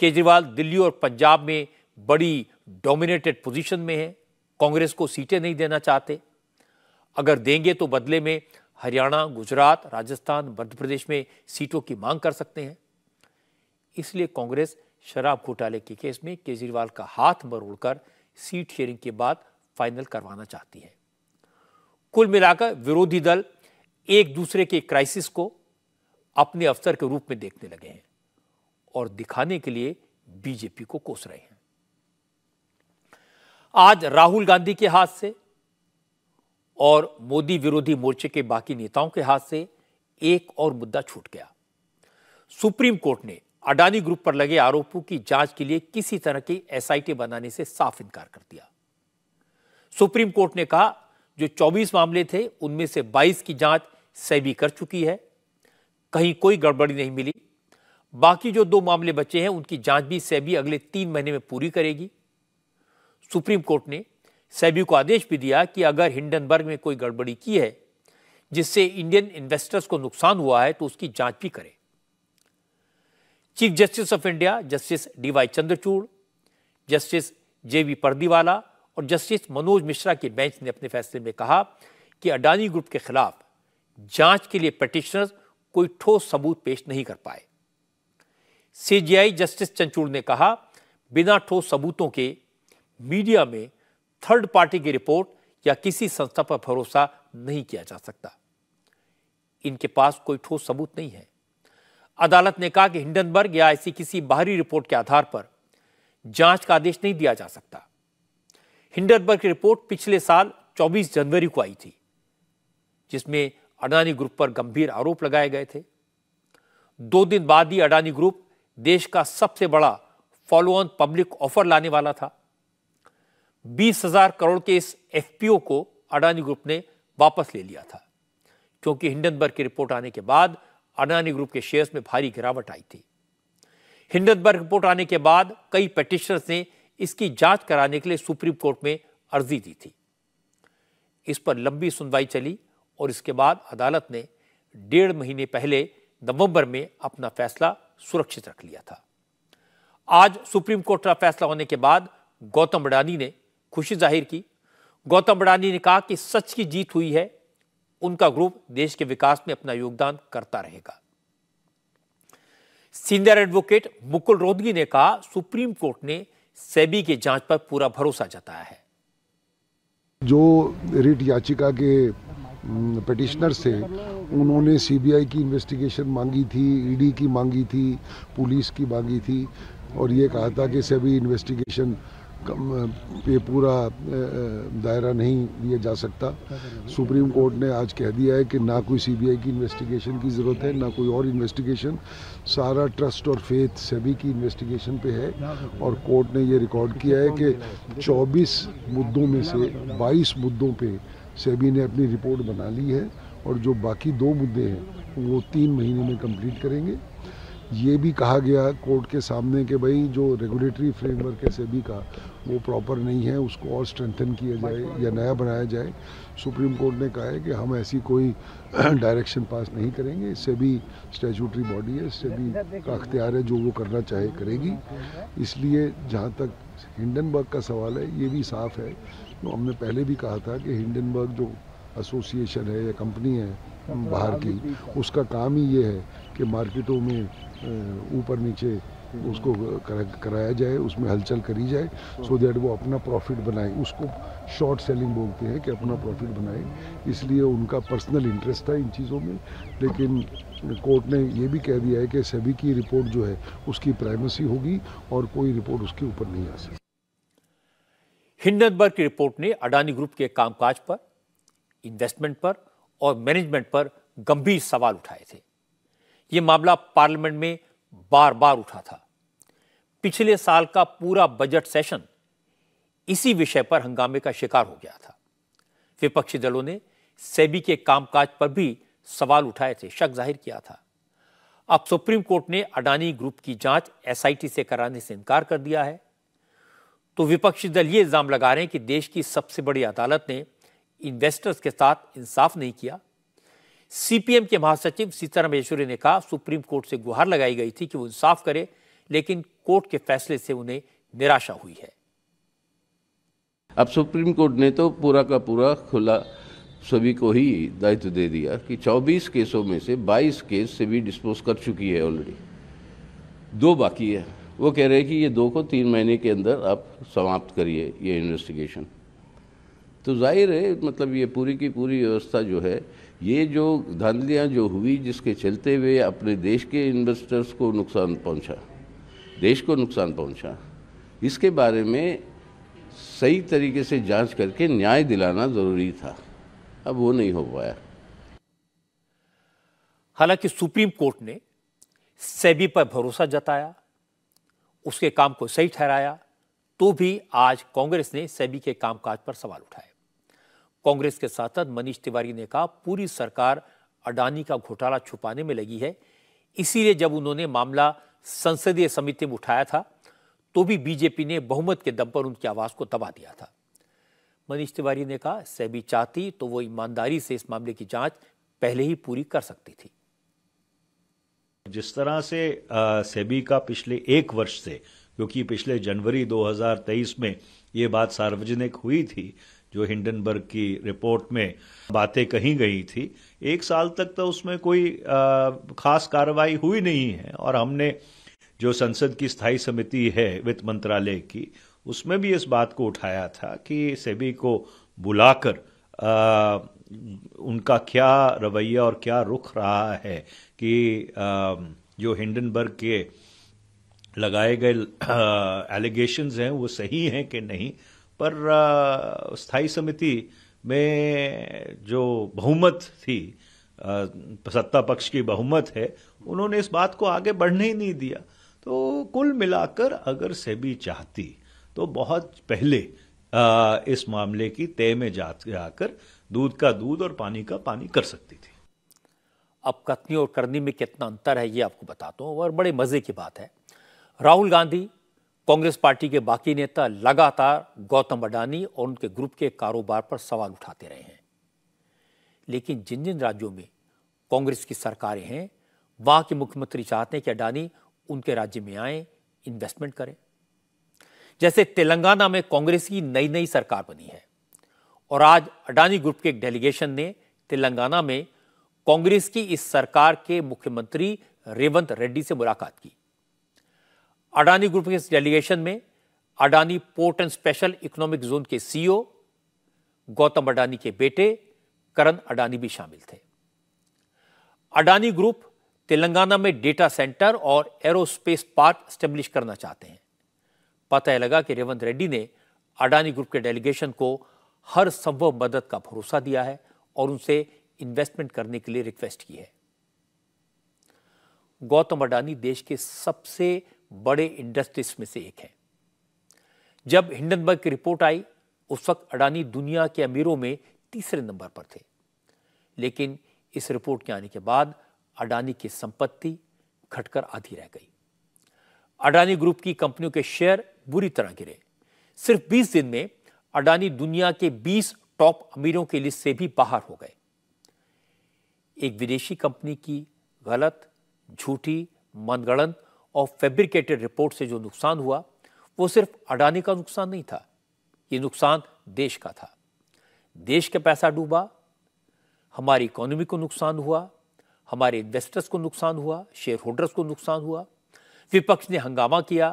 केजरीवाल दिल्ली और पंजाब में बड़ी डोमिनेटेड पोजीशन में है, कांग्रेस को सीटें नहीं देना चाहते। अगर देंगे तो बदले में हरियाणा, गुजरात, राजस्थान, मध्य प्रदेश में सीटों की मांग कर सकते हैं। इसलिए कांग्रेस शराब घोटाले के केस में केजरीवाल का हाथ मरोड़कर सीट शेयरिंग के बाद फाइनल करवाना चाहती है। कुल मिलाकर विरोधी दल एक दूसरे के क्राइसिस को अपने अवसर के रूप में देखने लगे हैं और दिखाने के लिए बीजेपी को कोस रहे हैं। आज राहुल गांधी के हाथ से और मोदी विरोधी मोर्चे के बाकी नेताओं के हाथ से एक और मुद्दा छूट गया। सुप्रीम कोर्ट ने अडानी ग्रुप पर लगे आरोपों की जांच के लिए किसी तरह की एसआईटी बनाने से साफ इनकार कर दिया। सुप्रीम कोर्ट ने कहा जो चौबीस मामले थे उनमें से बाईस की जांच सेबी कर चुकी है, कहीं कोई गड़बड़ी नहीं मिली। बाकी जो दो मामले बचे हैं उनकी जांच भी सेबी अगले तीन महीने में पूरी करेगी। सुप्रीम कोर्ट ने सेबी को आदेश भी दिया कि अगर हिंडनबर्ग में कोई गड़बड़ी की है जिससे इंडियन इन्वेस्टर्स को नुकसान हुआ है तो उसकी जांच भी करे। Chief justice of India justice DY Chandrachud, justice JB Pardiwala और जस्टिस मनोज मिश्रा की बेंच ने अपने फैसले में कहा कि अडानी ग्रुप के खिलाफ जांच के लिए पिटिशनर्स कोई ठोस सबूत पेश नहीं कर पाए। सीजीआई जस्टिस चंद्रचूड़ ने कहा बिना ठोस सबूतों के मीडिया में थर्ड पार्टी की रिपोर्ट या किसी संस्था पर भरोसा नहीं किया जा सकता, इनके पास कोई ठोस सबूत नहीं है। अदालत ने कहा कि हिंडनबर्ग या ऐसी किसी बाहरी रिपोर्ट के आधार पर जांच का आदेश नहीं दिया जा सकता। हिंडनबर्ग की रिपोर्ट पिछले साल चौबीस जनवरी को आई थी, जिसमें अडानी ग्रुप पर गंभीर आरोप लगाए गए थे। दो दिन बाद ही अडानी ग्रुप देश का सबसे बड़ा फॉलो ऑन पब्लिक ऑफर लाने वाला था। बीस हजार करोड़ के इस एफपीओ को अडानी ग्रुप ने वापस ले लिया था, क्योंकि हिंडनबर्ग की रिपोर्ट आने के बाद अडानी ग्रुप के शेयर्स में भारी गिरावट आई थी। हिंडनबर्ग रिपोर्ट आने के बाद कई पिटिशनर्स ने इसकी जांच कराने के लिए सुप्रीम कोर्ट में अर्जी दी थी। इस पर लंबी सुनवाई चली और इसके बाद अदालत ने डेढ़ महीने पहले नवंबर में अपना फैसला सुरक्षित रख लिया था। आज सुप्रीम कोर्ट का फैसला होने के बाद गौतम अडानी ने खुशी जाहिर की। गौतम अडानी ने कहा कि सच की जीत हुई है, उनका ग्रुप देश के विकास में अपना योगदान करता रहेगा। सीनियर एडवोकेट मुकुल रोहतगी ने कहा, सुप्रीम कोर्ट ने सेबी की जांच पर पूरा भरोसा जताया है। जो रिट याचिका के पिटिशनर से उन्होंने सीबीआई की इन्वेस्टिगेशन मांगी थी, ईडी की मांगी थी, पुलिस की मांगी थी और ये कहा था कि सभी इन्वेस्टिगेशन पे पूरा दायरा नहीं दिया जा सकता। सुप्रीम कोर्ट ने आज कह दिया है कि ना कोई सीबीआई की इन्वेस्टिगेशन की ज़रूरत है, ना कोई और इन्वेस्टिगेशन, सारा ट्रस्ट और फेथ सेबी की इन्वेस्टिगेशन पे है। और कोर्ट ने ये रिकॉर्ड किया है कि चौबीस मुद्दों में से बाईस मुद्दों पे सेबी ने अपनी रिपोर्ट बना ली है और जो बाकी दो मुद्दे हैं वो तीन महीने में कंप्लीट करेंगे। ये भी कहा गया कोर्ट के सामने कि भाई जो रेगुलेटरी फ्रेमवर्क है सेबी का वो प्रॉपर नहीं है, उसको और स्ट्रेंथन किया जाए या नया बनाया जाए। सुप्रीम कोर्ट ने कहा है कि हम ऐसी कोई डायरेक्शन पास नहीं करेंगे। सेबी स्टैट्यूटरी बॉडी है, सेबी का अख्तियार है, जो वो करना चाहे करेगी। इसलिए जहाँ तक हिंडनबर्ग का सवाल है ये भी साफ है, तो हमने पहले भी कहा था कि हिंडनबर्ग जो एसोसिएशन है या कंपनी है बाहर की, उसका काम ही ये है कि मार्केटों में ऊपर नीचे उसको कराया जाए, उसमें हलचल करी जाए, सो दैट वो अपना प्रॉफिट बनाए। उसको शॉर्ट सेलिंग बोलते हैं कि अपना प्रॉफिट बनाए। इसलिए उनका पर्सनल इंटरेस्ट था इन चीज़ों में। लेकिन कोर्ट ने ये भी कह दिया है कि सेबी की रिपोर्ट जो है उसकी प्राइमेसी होगी और कोई रिपोर्ट उसके ऊपर नहीं आ सकती। हिंडनबर्ग की रिपोर्ट ने अडानी ग्रुप के कामकाज पर, इन्वेस्टमेंट पर और मैनेजमेंट पर गंभीर सवाल उठाए थे। ये मामला पार्लियामेंट में बार बार उठा था। पिछले साल का पूरा बजट सेशन इसी विषय पर हंगामे का शिकार हो गया था। विपक्षी दलों ने सेबी के कामकाज पर भी सवाल उठाए थे, शक जाहिर किया था। अब सुप्रीम कोर्ट ने अडानी ग्रुप की जांच एसआईटी से कराने से इनकार कर दिया है। तो विपक्षी दल ये इल्जाम लगा रहे हैं कि देश की सबसे बड़ी अदालत ने इन्वेस्टर्स के साथ इंसाफ नहीं किया। सीपीएम के महासचिव सीताराम येचुरी ने कहा, सुप्रीम कोर्ट से गुहार लगाई गई थी कि वो इंसाफ करे, लेकिन कोर्ट के फैसले से उन्हें निराशा हुई है। अब सुप्रीम कोर्ट ने तो पूरा का पूरा खुला सभी को ही दायित्व दे दिया कि चौबीस केसों में से बाईस केस सेबी डिस्पोज कर चुकी है ऑलरेडी, दो बाकी है। वो कह रहे हैं कि ये दो को तीन महीने के अंदर आप समाप्त करिए ये इन्वेस्टिगेशन। तो जाहिर है मतलब ये पूरी की पूरी व्यवस्था जो है, ये जो धांधलियाँ जो हुई जिसके चलते हुए अपने देश के इन्वेस्टर्स को नुकसान पहुंचा, देश को नुकसान पहुंचा, इसके बारे में सही तरीके से जांच करके न्याय दिलाना जरूरी था। अब वो नहीं हो पाया। हालांकि सुप्रीम कोर्ट ने सेबी पर भरोसा जताया, उसके काम को सही ठहराया, तो भी आज कांग्रेस ने सेबी के कामकाज पर सवाल उठाए। कांग्रेस के सांसद मनीष तिवारी ने कहा, पूरी सरकार अडानी का घोटाला छुपाने में लगी है। इसीलिए जब उन्होंने मामला संसदीय समिति में उठाया था तो भी बीजेपी ने बहुमत के दम पर उनकी आवाज़ को दबा दिया था। मनीष तिवारी ने कहा, सेबी चाहती तो वो ईमानदारी से इस मामले की जांच पहले ही पूरी कर सकती थी। जिस तरह से सेबी का पिछले एक वर्ष से, क्योंकि पिछले जनवरी दो हज़ार तेईस में ये बात सार्वजनिक हुई थी, जो हिंडनबर्ग की रिपोर्ट में बातें कही गई थी, एक साल तक तो उसमें कोई खास कार्रवाई हुई नहीं है। और हमने जो संसद की स्थायी समिति है वित्त मंत्रालय की, उसमें भी इस बात को उठाया था कि सेबी को बुलाकर आ, उनका क्या रवैया और क्या रुख रहा है कि आ, जो हिंडनबर्ग के लगाए गए एलिगेशंस हैं वो सही हैं कि नहीं। पर स्थायी समिति में जो बहुमत थी, सत्ता पक्ष की बहुमत है, उन्होंने इस बात को आगे बढ़ने ही नहीं दिया। तो कुल मिलाकर अगर सेबी चाहती तो बहुत पहले आ, इस मामले की तय में जा जाकर दूध का दूध और पानी का पानी कर सकती थी। अब कथनी और करनी में कितना अंतर है ये आपको बताता हूँ, और बड़े मजे की बात है। राहुल गांधी, कांग्रेस पार्टी के बाकी नेता लगातार गौतम अडानी और उनके ग्रुप के कारोबार पर सवाल उठाते रहे हैं, लेकिन जिन जिन राज्यों में कांग्रेस की सरकारें हैं वहां के मुख्यमंत्री चाहते हैं कि अडानी उनके राज्य में आए, इन्वेस्टमेंट करें। जैसे तेलंगाना में कांग्रेस की नई नई सरकार बनी है और आज अडानी ग्रुप के एक डेलीगेशन ने तेलंगाना में कांग्रेस की इस सरकार के मुख्यमंत्री रेवंत रेड्डी से मुलाकात की। अडानी ग्रुप के इस डेलीगेशन में Adani port and special economic zone के सीईओ गौतम अडानी के बेटे करण अडानी भी शामिल थे। अडानी ग्रुप तेलंगाना में डेटा सेंटर और एरोस्पेस पार्क स्टेब्लिश करना चाहते हैं। पता लगा कि रेवंत रेड्डी ने अडानी ग्रुप के डेलीगेशन को हर संभव मदद का भरोसा दिया है और उनसे इन्वेस्टमेंट करने के लिए रिक्वेस्ट की है। गौतम अडानी देश के सबसे बड़े इंडस्ट्रीज में से एक है। जब हिंडनबर्ग की रिपोर्ट आई उस वक्त अडानी दुनिया के अमीरों में तीसरे नंबर पर थे, लेकिन इस रिपोर्ट के आने के बाद अडानी की संपत्ति घटकर आधी रह गई। अडानी ग्रुप की कंपनियों के शेयर बुरी तरह गिरे। सिर्फ बीस दिन में अडानी दुनिया के बीस टॉप अमीरों की लिस्ट से भी बाहर हो गए। एक विदेशी कंपनी की गलत, झूठी, मनगढ़ंत और फैब्रिकेटेड रिपोर्ट से जो नुकसान हुआ वो सिर्फ अडानी का नुकसान नहीं था, ये नुकसान देश का था। देश का पैसा डूबा, हमारी इकोनॉमी को नुकसान हुआ, हमारे इन्वेस्टर्स को नुकसान हुआ, शेयर होल्डर्स को नुकसान हुआ। विपक्ष ने हंगामा किया,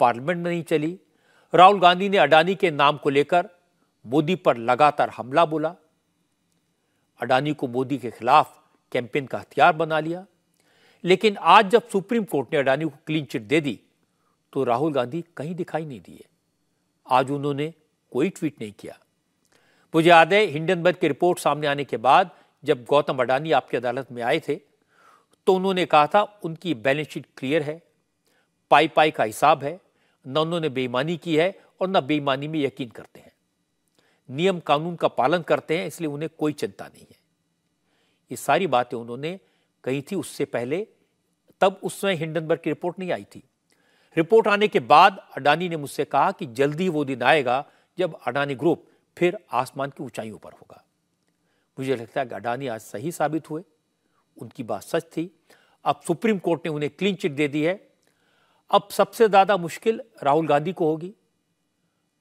पार्लियामेंट में नहीं चली। राहुल गांधी ने अडानी के नाम को लेकर मोदी पर लगातार हमला बोला, अडानी को मोदी के खिलाफ कैंपेन का हथियार बना लिया। लेकिन आज जब सुप्रीम कोर्ट ने अडानी को क्लीन चिट दे दी तो राहुल गांधी कहीं दिखाई नहीं दिए। आज उन्होंने कोई ट्वीट नहीं किया। मुझे याद है हिंडनबर्ग की रिपोर्ट सामने आने के बाद जब गौतम अडानी आपकी अदालत में आए थे तो उन्होंने कहा था उनकी बैलेंस शीट क्लियर है, पाई पाई का हिसाब है, न उन्होंने बेईमानी की है और न बेईमानी में यकीन करते हैं, नियम कानून का पालन करते हैं, इसलिए उन्हें कोई चिंता नहीं है। ये सारी बातें उन्होंने कही थी उससे पहले, तब उस समय हिंडनबर्ग की रिपोर्ट नहीं आई थी। रिपोर्ट आने के बाद अडानी ने मुझसे कहा कि जल्दी वो दिन आएगा जब अडानी ग्रुप फिर आसमान की ऊंचाइयों पर होगा। मुझे लगता है कि अडानी आज सही साबित हुए, उनकी बात सच थी। अब सुप्रीम कोर्ट ने उन्हें क्लीन चिट दे दी है। अब सबसे ज्यादा मुश्किल राहुल गांधी को होगी।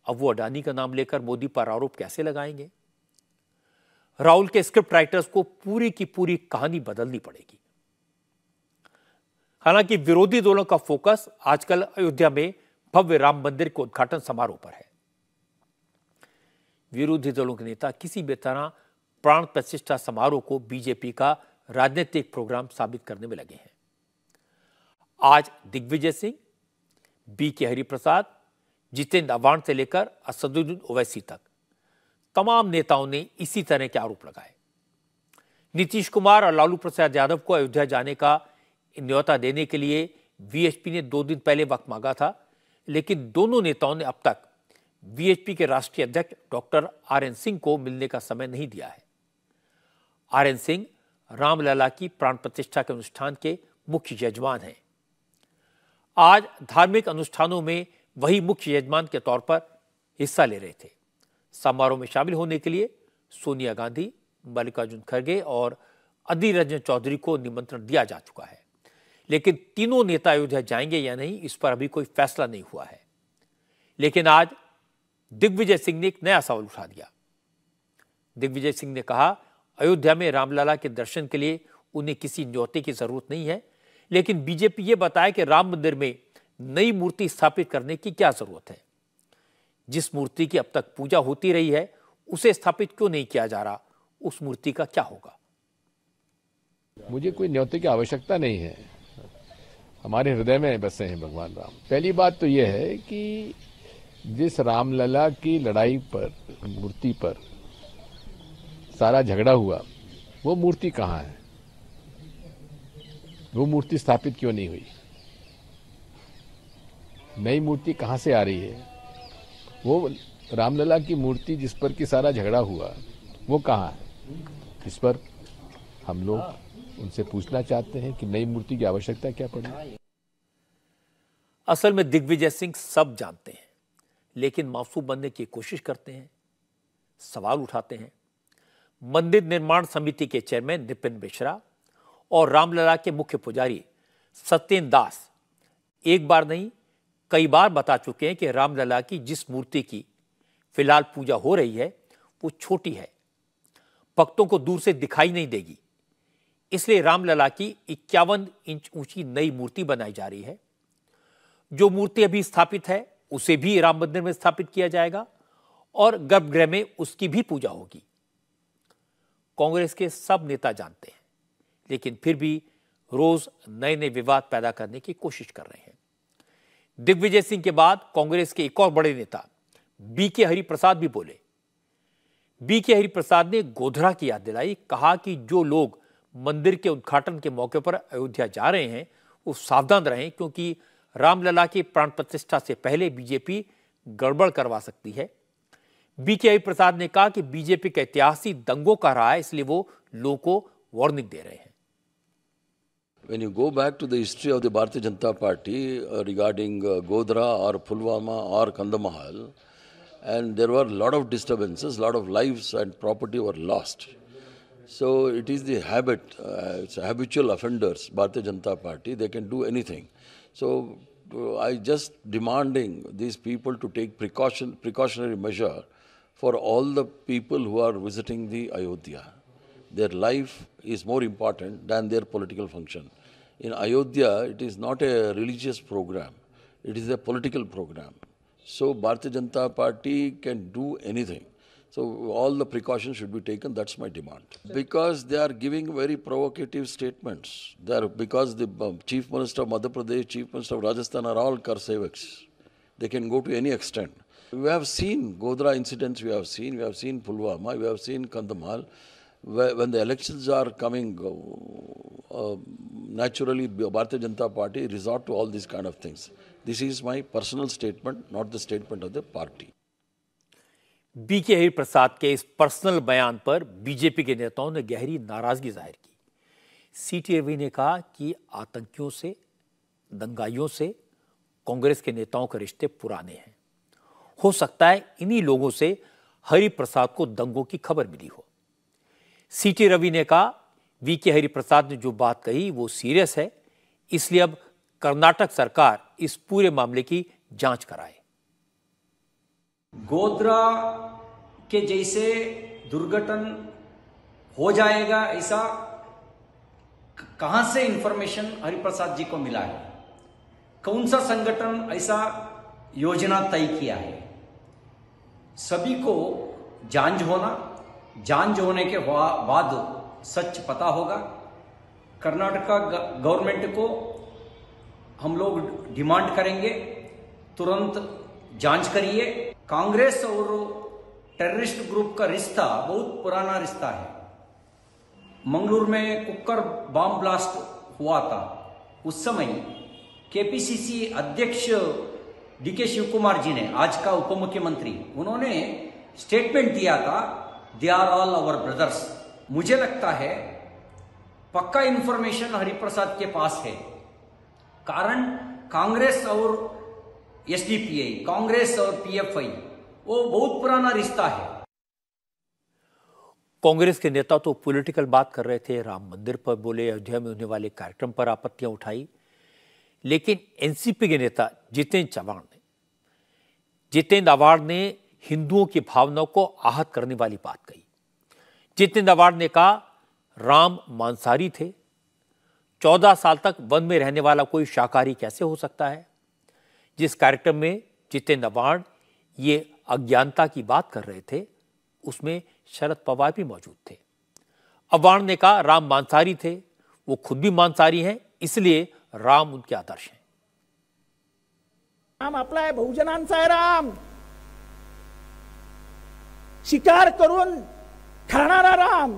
अब वो अडानी का नाम लेकर मोदी पर आरोप कैसे लगाएंगे? राहुल के स्क्रिप्ट राइटर्स को पूरी की पूरी कहानी बदलनी पड़ेगी। हालांकि विरोधी दलों का फोकस आजकल अयोध्या में भव्य राम मंदिर के उद्घाटन समारोह पर है। विरोधी दलों के नेता किसी भी तरह प्राण प्रतिष्ठा समारोह को बीजेपी का राजनीतिक प्रोग्राम साबित करने में लगे हैं। आज दिग्विजय सिंह, बीके हरिप्रसाद, जितेंद्र आवाड से लेकर असदुद्दीन ओवैसी तक तमाम नेताओं ने इसी तरह के आरोप लगाए। नीतीश कुमार और लालू प्रसाद यादव को अयोध्या जाने का न्योता देने के लिए वीएचपी ने दो दिन पहले वक्त मांगा था, लेकिन दोनों नेताओं ने अब तक वीएचपी के राष्ट्रीय अध्यक्ष डॉक्टर आरएन सिंह को मिलने का समय नहीं दिया है। आरएन सिंह रामलला की प्राण प्रतिष्ठा के अनुष्ठान के मुख्य यजमान हैं। आज धार्मिक अनुष्ठानों में वही मुख्य यजमान के तौर पर हिस्सा ले रहे थे। समारोह में शामिल होने के लिए सोनिया गांधी, मल्लिकार्जुन खड़गे और अधीर रंजन चौधरी को निमंत्रण दिया जा चुका है, लेकिन तीनों नेता अयोध्या जाएंगे या नहीं इस पर अभी कोई फैसला नहीं हुआ है। लेकिन आज दिग्विजय सिंह ने एक नया सवाल उठा दिया। दिग्विजय सिंह ने कहा अयोध्या में रामलला के दर्शन के लिए उन्हें किसी न्योते की जरूरत नहीं है, लेकिन बीजेपी ये बताए कि राम मंदिर में नई मूर्ति स्थापित करने की क्या जरूरत है? जिस मूर्ति की अब तक पूजा होती रही है उसे स्थापित क्यों नहीं किया जा रहा? उस मूर्ति का क्या होगा? मुझे कोई न्योते की आवश्यकता नहीं है, हमारे हृदय में बसे हैं भगवान राम। पहली बात तो यह है कि जिस रामलला की लड़ाई पर, मूर्ति पर सारा झगड़ा हुआ, वो मूर्ति कहाँ है? वो मूर्ति स्थापित क्यों नहीं हुई? नई मूर्ति कहाँ से आ रही है? वो रामलला की मूर्ति जिस पर कि सारा झगड़ा हुआ वो कहाँ है? इस पर हम लोग उनसे पूछना चाहते हैं कि नई मूर्ति की आवश्यकता क्या पड़ी। असल में दिग्विजय सिंह सब जानते हैं, लेकिन मासूम बनने की कोशिश करते हैं, सवाल उठाते हैं। मंदिर निर्माण समिति के चेयरमैन निपिन मिश्रा और रामलला के मुख्य पुजारी सत्येंद्र दास एक बार नहीं कई बार बता चुके हैं कि रामलला की जिस मूर्ति की फिलहाल पूजा हो रही है वो छोटी है, भक्तों को दूर से दिखाई नहीं देगी, इसलिए रामलला की इक्यावन इंच ऊंची नई मूर्ति बनाई जा रही है। जो मूर्ति अभी स्थापित है उसे भी राम मंदिर में स्थापित किया जाएगा और गर्भगृह में उसकी भी पूजा होगी। कांग्रेस के सब नेता जानते हैं, लेकिन फिर भी रोज नए नए विवाद पैदा करने की कोशिश कर रहे हैं। दिग्विजय सिंह के बाद कांग्रेस के एक और बड़े नेता बीके हरिप्रसाद भी बोले। बीके हरिप्रसाद ने गोधरा की याद दिलाई, कहा कि जो लोग मंदिर के उद्घाटन के मौके पर अयोध्या जा रहे हैं वो सावधान रहें, क्योंकि रामलला की प्राण प्रतिष्ठा से पहले बीजेपी गड़बड़ करवा सकती है। बीके हरिप्रसाद ने कहा कि बीजेपी का ऐतिहासिक दंगों का रहा है, इसलिए वो लोगों को वार्निंग दे रहे हैं। When you go back to the history of the Bharatiya Janata Party uh, regarding uh, Godhra or Pulwama or Kandamahal, and there were a lot of disturbances, lot of lives and property were lost. So it is the habit, uh, it's habitual offenders, Bharatiya Janata Party, they can do anything. So uh, I just demanding these people to take precaution, precautionary measure for all the people who are visiting the Ayodhya. Their life is more important than their political function. In Ayodhya, it is not a religious program. It is a political program. So Bharatiya Janata Party can do anything. So all the precautions should be taken. That's my demand. Because they are giving very provocative statements. They are, because the um, Chief Minister of Madhya Pradesh, Chief Minister of Rajasthan are all Kar Sevaks. They can go to any extent. We have seen Godhra incidents, we have seen, we have seen Pulwama, we have seen Kandamal. When the elections are coming, uh, naturally Bharatiya Janata Party resort to all these kind of things. This is my personal statement, not the statement of the party. BK Hariprasad के इस personal बयान पर BJP के नेताओं ने गहरी नाराजगी जाहिर की। सीटीआरवी ने कहा कि आतंकियों से, दंगाइयों से कांग्रेस के नेताओं के रिश्ते पुराने हैं। हो सकता है इन्हीं लोगों से हरिप्रसाद को दंगों की खबर मिली हो। सीटी रवि ने कहा वीके हरिप्रसाद ने जो बात कही वो सीरियस है, इसलिए अब कर्नाटक सरकार इस पूरे मामले की जांच कराए। गोधरा के जैसे दुर्घटन हो जाएगा ऐसा कहां से इंफॉर्मेशन हरिप्रसाद जी को मिला है? कौन सा संगठन ऐसा योजना तय किया है? सभी को जांच होना, जांच होने के बाद सच पता होगा। कर्नाटका गवर्नमेंट को हम लोग डिमांड करेंगे, तुरंत जांच करिए। कांग्रेस और टेररिस्ट ग्रुप का रिश्ता बहुत पुराना रिश्ता है। मंगलूर में कुकर बम ब्लास्ट हुआ था, उस समय केपीसीसी अध्यक्ष डीके शिवकुमार जी ने, आज का उप मुख्यमंत्री, उन्होंने स्टेटमेंट दिया था, They are all our brothers. मुझे लगता है पक्का इंफॉर्मेशन हरिप्रसाद के पास है। कारण कांग्रेस और एसडीपीआई, कांग्रेस और पीएफआई, वो बहुत पुराना रिश्ता है। कांग्रेस के नेता तो पॉलिटिकल बात कर रहे थे, राम मंदिर पर बोले, अयोध्या में होने वाले कार्यक्रम पर आपत्तियां उठाई, लेकिन एनसीपी के नेता जितेंद्र चौहान ने जितेंद्र आवाड ने हिंदुओं की भावनाओं को आहत करने वाली बात कही। जितेंद्र आवाड ने कहा राम मांसाहारी थे, चौदह साल तक वन में रहने वाला कोई शाकाहारी कैसे हो सकता है। जिस कार्यक्रम में जितेंद्र आवाड ये अज्ञानता की बात कर रहे थे उसमें शरद पवार भी मौजूद थे। आवाड ने कहा राम मांसाहारी थे, वो खुद भी मांसाहारी हैं, इसलिए राम उनके आदर्श हैं। राम आपला आहे, बहुजनांचा आहे राम, शिकार करून खाणारा राम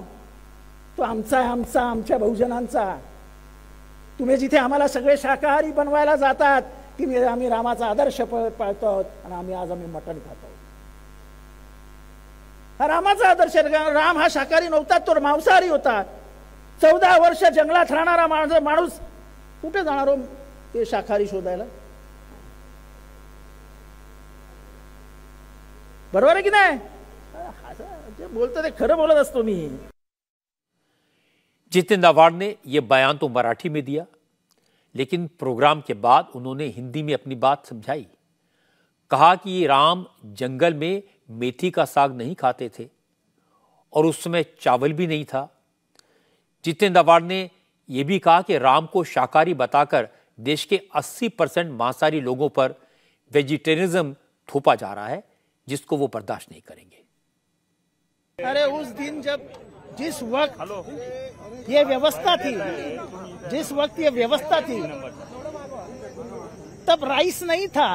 तो आमचा आमचा आमच्या बहुजनांचा। तुम्ही जिथे आम्हाला सगळे शाकाहारी बनवायला जातात की आम्ही रामाचा आदर्श पाळतो आहोत आणि आम्ही आज आम्ही मटण खातो, हा रामाचा आदर्श। राम हा शाकाहारी नव्हता, तो मांसाहारी होता। चौदा वर्ष जंगलात राहणारा माणूस कुठे जाणार हो ते शाकाहारी शोधायला? बरोबर आहे की नाही, बोलतो ते खरं बोलत असतो मी। जितेंद्र आवाड ने यह बयान तो मराठी में दिया, लेकिन प्रोग्राम के बाद उन्होंने हिंदी में अपनी बात समझाई। कहा कि ये राम जंगल में मेथी का साग नहीं खाते थे और उस समय चावल भी नहीं था। जितेंद्र आवाड ने यह भी कहा कि राम को शाकाहारी बताकर देश के अस्सी परसेंट मांसाहारी लोगों पर वेजिटेरियनिज्म थोपा जा रहा है, जिसको वो बर्दाश्त नहीं करेंगे। अरे उस दिन जब जिस वक्त ये व्यवस्था थी, जिस वक्त ये व्यवस्था थी तब राइस नहीं था,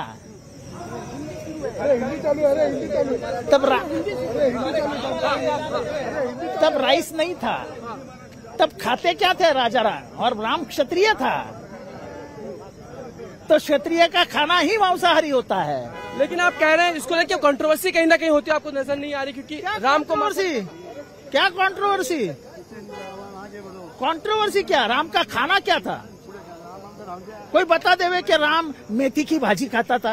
तब रा... तब राइस नहीं था, तब खाते क्या थे राजा राम, और राम क्षत्रिय था तो क्षत्रिय का खाना ही मांसाहारी होता है। लेकिन आप कह रहे हैं इसको लेकर कंट्रोवर्सी कहीं ना कहीं होती है, आपको नजर नहीं आ रही, क्योंकि राम को क्या कंट्रोवर्सी, कंट्रोवर्सी क्या, राम का खाना क्या था? कोई बता देवे कि राम मेथी की भाजी खाता था।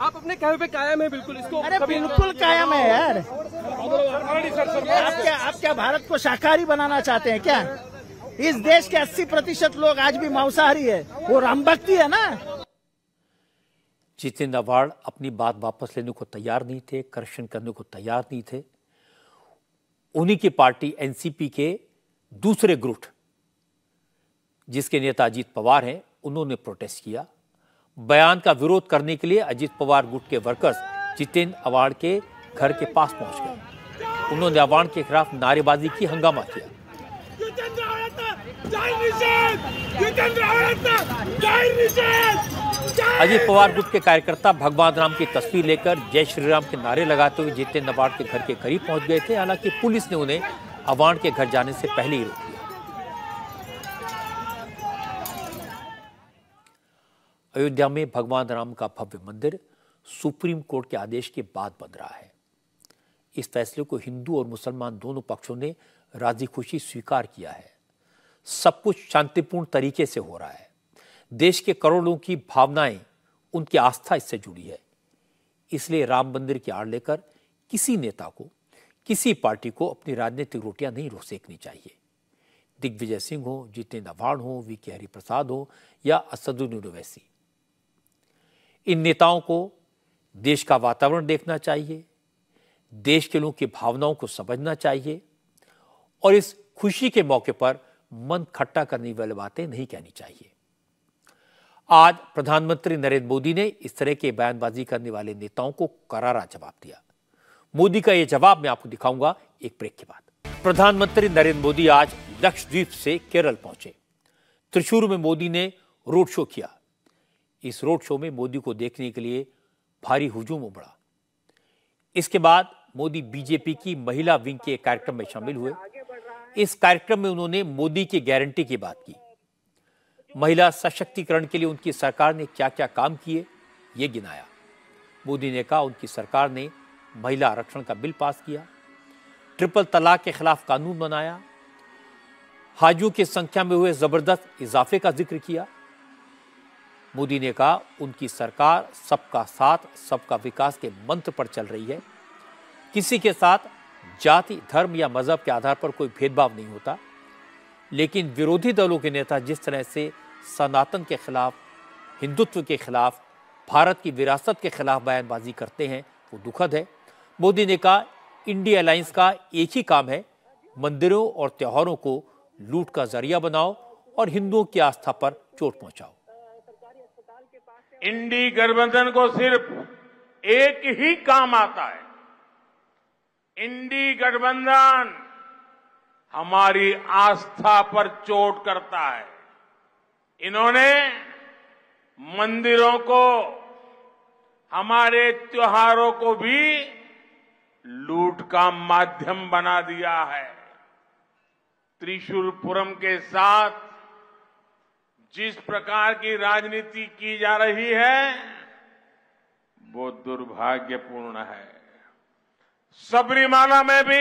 आप अपने कहने पे कायम है बिल्कुल, इसको अरे बिल्कुल कायम है यार। आप क्या आप क्या भारत को शाकाहारी बनाना चाहते हैं क्या? इस देश के अस्सी प्रतिशत लोग आज भी मांसाहारी है, वो राम भक्ति है ना। जितेंद्र आवाड अपनी बात वापस लेने को तैयार नहीं थे, करेक्शन करने को तैयार नहीं थे। उन्हीं की पार्टी एनसीपी के दूसरे गुट जिसके नेता अजीत पवार हैं, उन्होंने प्रोटेस्ट किया। बयान का विरोध करने के लिए अजीत पवार गुट के वर्कर्स जितेंद्र आवाड के घर के पास पहुंच गए। उन्होंने आवाड के खिलाफ नारेबाजी की, हंगामा किया। अजीत पवार गुट के कार्यकर्ता भगवान राम की तस्वीर लेकर जय श्री राम के नारे लगाते हुए जितेंद्र आवाड के घर के करीब पहुंच गए थे। हालांकि पुलिस ने उन्हें आवाड के घर जाने से पहले ही रोक दिया। अयोध्या में भगवान राम का भव्य मंदिर सुप्रीम कोर्ट के आदेश के बाद बन रहा है। इस फैसले को हिंदू और मुसलमान दोनों पक्षों ने राजी खुशी स्वीकार किया है। सब कुछ शांतिपूर्ण तरीके से हो रहा है। देश के करोड़ों की भावनाएं, उनकी आस्था इससे जुड़ी है। इसलिए राम मंदिर की आड़ लेकर किसी नेता को, किसी पार्टी को अपनी राजनीतिक रोटियां नहीं रो सेकनी चाहिए। दिग्विजय सिंह हो, जितेंद्र आवाड हो, बीके हरिप्रसाद हो या असदुद्दीन ओवैसी, इन नेताओं को देश का वातावरण देखना चाहिए, देश के लोगों की भावनाओं को समझना चाहिए और इस खुशी के मौके पर मन खट्टा करने वाली बातें नहीं कहनी चाहिए। आज प्रधानमंत्री नरेंद्र मोदी ने इस तरह के बयानबाजी करने वाले नेताओं को करारा जवाब दिया। मोदी का यह जवाब मैं आपको दिखाऊंगा एक ब्रेक के बाद। प्रधानमंत्री नरेंद्र मोदी आज लक्षद्वीप से केरल पहुंचे। त्रिशूर में मोदी ने रोड शो किया। इस रोड शो में मोदी को देखने के लिए भारी हुजूम उमड़ा। इसके बाद मोदी बीजेपी की महिला विंग के कार्यक्रम में शामिल हुए। इस कार्यक्रम में उन्होंने मोदी की गारंटी की बात की। महिला सशक्तिकरण के लिए उनकी सरकार ने क्या क्या काम किए ये गिनाया। मोदी ने कहा उनकी सरकार ने महिला आरक्षण का बिल पास किया, ट्रिपल तलाक के खिलाफ कानून बनाया, हाजियों की संख्या में हुए जबरदस्त इजाफे का जिक्र किया। मोदी ने कहा उनकी सरकार सबका साथ सबका विकास के मंत्र पर चल रही है। किसी के साथ जाति, धर्म या मजहब के आधार पर कोई भेदभाव नहीं होता। लेकिन विरोधी दलों के नेता जिस तरह से सनातन के खिलाफ, हिंदुत्व के खिलाफ, भारत की विरासत के खिलाफ बयानबाजी करते हैं वो दुखद है। मोदी ने कहा इंडिया अलायंस का एक ही काम है, मंदिरों और त्योहारों को लूट का जरिया बनाओ और हिंदुओं की आस्था पर चोट पहुंचाओ। इंडी गठबंधन को सिर्फ एक ही काम आता है, इंडी गठबंधन हमारी आस्था पर चोट करता है। इन्होंने मंदिरों को, हमारे त्योहारों को भी लूट का माध्यम बना दिया है। त्रिशूलपुरम के साथ जिस प्रकार की राजनीति की जा रही है वो दुर्भाग्यपूर्ण है। सबरीमाला में भी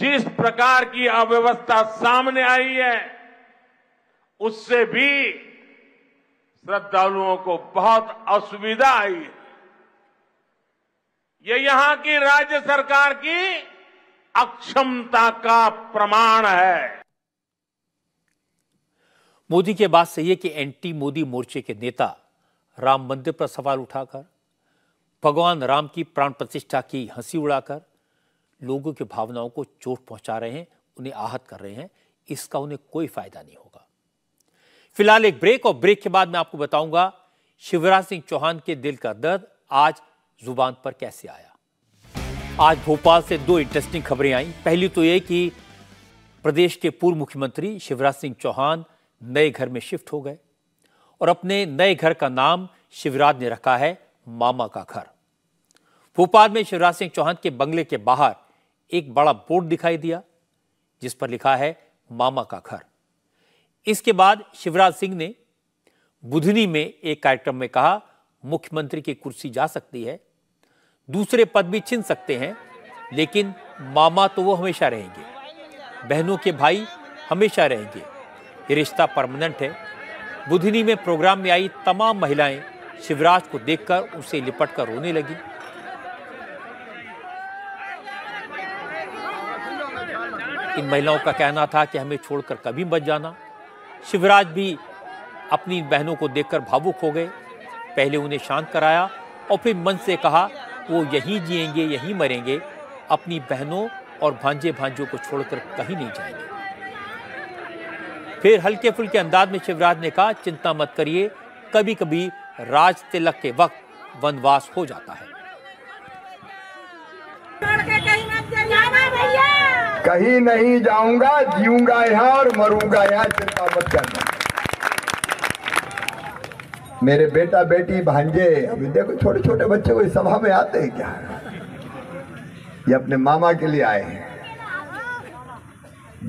जिस प्रकार की अव्यवस्था सामने आई है उससे भी श्रद्धालुओं को बहुत असुविधा आई है। ये यहां की राज्य सरकार की अक्षमता का प्रमाण है। मोदी के बात सही है कि एंटी मोदी मोर्चे के नेता राम मंदिर पर सवाल उठाकर, भगवान राम की प्राण प्रतिष्ठा की हंसी उड़ाकर लोगों की भावनाओं को चोट पहुंचा रहे हैं, उन्हें आहत कर रहे हैं। इसका उन्हें कोई फायदा नहीं होगा। फिलहाल एक ब्रेक, और ब्रेक के बाद मैं आपको बताऊंगा शिवराज सिंह चौहान के दिल का दर्द आज जुबान पर कैसे आया। आज भोपाल से दो इंटरेस्टिंग खबरें आई। पहली तो ये कि प्रदेश के पूर्व मुख्यमंत्री शिवराज सिंह चौहान नए घर में शिफ्ट हो गए और अपने नए घर का नाम शिवराज ने रखा है मामा का घर। भोपाल में शिवराज सिंह चौहान के बंगले के बाहर एक बड़ा बोर्ड दिखाई दिया जिस पर लिखा है मामा का घर। इसके बाद शिवराज सिंह ने बुधनी में एक कार्यक्रम में कहा, मुख्यमंत्री की कुर्सी जा सकती है, दूसरे पद भी छीन सकते हैं, लेकिन मामा तो वो हमेशा रहेंगे, बहनों के भाई हमेशा रहेंगे, ये रिश्ता परमानेंट है। बुधनी में प्रोग्राम में आई तमाम महिलाएं शिवराज को देखकर उसे लिपट कर रोने लगी। इन महिलाओं का कहना था कि हमें छोड़कर कभी मत जाना। शिवराज भी अपनी बहनों को देखकर भावुक हो गए। पहले उन्हें शांत कराया और फिर मन से कहा वो यहीं जिएंगे, यहीं मरेंगे, अपनी बहनों और भांजे भांजों को छोड़कर कहीं नहीं जाएंगे। फिर हल्के फुल्के अंदाज में शिवराज ने कहा, चिंता मत करिए, कभी कभी राज तिलक के वक्त वनवास हो जाता है। कहीं नहीं जाऊंगा, जीऊंगा यहाँ और मरूंगा यहाँ, चिंता मत करना। मेरे बेटा बेटी भांजे, अभी देखो छोटे छोटे बच्चे को इस सभा में आते हैं क्या, ये अपने मामा के लिए आए हैं।